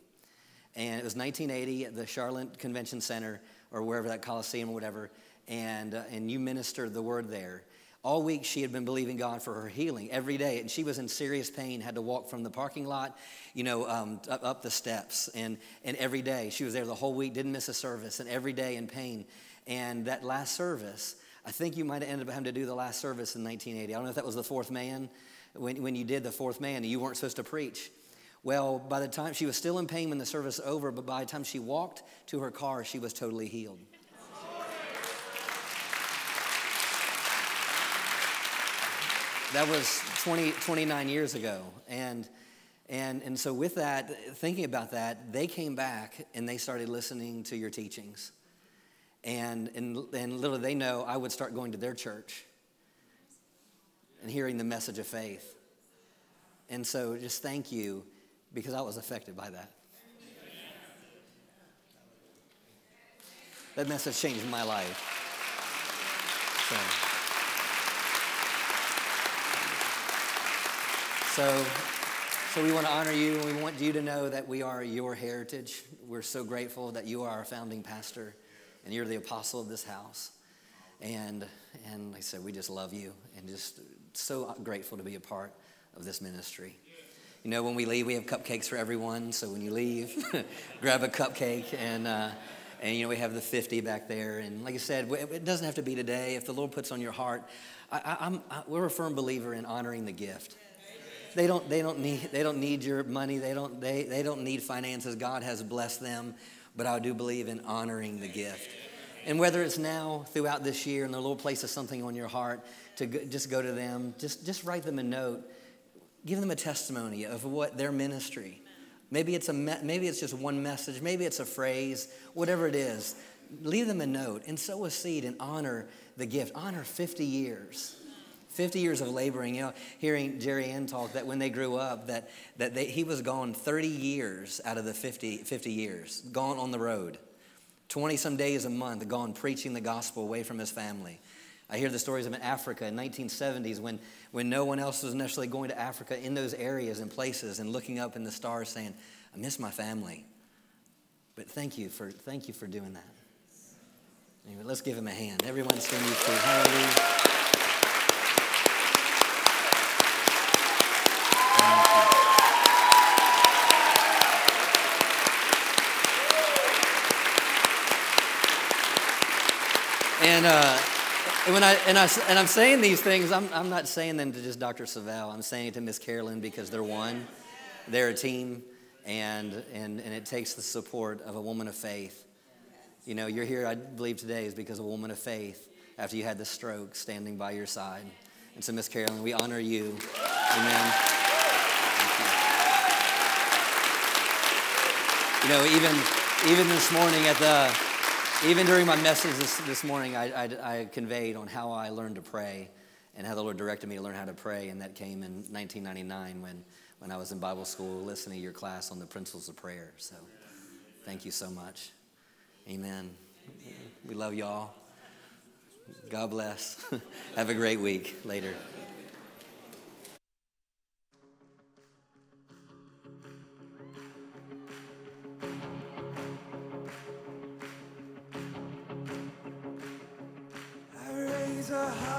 And it was nineteen eighty at the Charlotte Convention Center, or wherever, that Coliseum or whatever, and, uh, and you ministered the word there. All week she had been believing God for her healing every day, and she was in serious pain, had to walk from the parking lot, you know, um, up, up the steps, and, and every day. She was there the whole week, didn't miss a service, and every day in pain. And that last service, I think you might have ended up having to do the last service in nineteen eighty. I don't know if that was the fourth man. When, when you did the fourth man, you weren't supposed to preach. Well, by the time, she was still in pain when the service was over, but by the time she walked to her car, she was totally healed. That was twenty, twenty-nine years ago. And, and, and so with that, thinking about that, they came back and they started listening to your teachings. And, and, and little did they know, I would start going to their church and hearing the message of faith. And so just thank you, because I was affected by that. That message changed my life. So. So, so we want to honor you, and we want you to know that we are your heritage. We're so grateful that you are our founding pastor, and you're the apostle of this house. And, and like I said, we just love you, and just so grateful to be a part of this ministry. You know, when we leave, we have cupcakes for everyone. So when you leave, grab a cupcake, and uh, and you know, we have the fifty back there. And like I said, it doesn't have to be today. If the Lord puts on your heart, I, I, I'm I, we're a firm believer in honoring the gift. They don't. They don't need. They don't need your money. They don't. They. They don't need finances. God has blessed them, but I do believe in honoring the gift. And whether it's now, throughout this year, and the Lord places something on your heart, to go, just go to them. Just just write them a note. Give them a testimony of what their ministry. Maybe it's a. Maybe it's just one message. Maybe it's a phrase. Whatever it is, leave them a note and sow a seed and honor the gift. Honor fifty years. fifty years of laboring, you know, hearing Jerry Ann talk that when they grew up, that, that they, he was gone thirty years out of the fifty, fifty years, gone on the road, twenty-some days a month, gone preaching the gospel away from his family. I hear the stories of Africa in nineteen seventies when, when no one else was necessarily going to Africa, in those areas and places, and looking up in the stars saying, I miss my family. But thank you for, thank you for doing that. Anyway, let's give him a hand. Everyone's going to be free. Hallelujah. And, uh, and when I and I and I'm saying these things, I'm I'm not saying them to just Doctor Savelle. I'm saying it to Miss Carolyn, because they're one, they're a team, and and and it takes the support of a woman of faith. You know, you're here, I believe today, is because of a woman of faith, after you had the stroke, standing by your side. And so, Miss Carolyn, we honor you. Amen. You. you know, even even this morning at the. Even during my message this, this morning, I, I, I conveyed on how I learned to pray, and how the Lord directed me to learn how to pray, and that came in nineteen ninety-nine when, when I was in Bible school listening to your class on the principles of prayer. So thank you so much. Amen. Amen. We love y'all. God bless. Have a great week. Later. Uh-huh.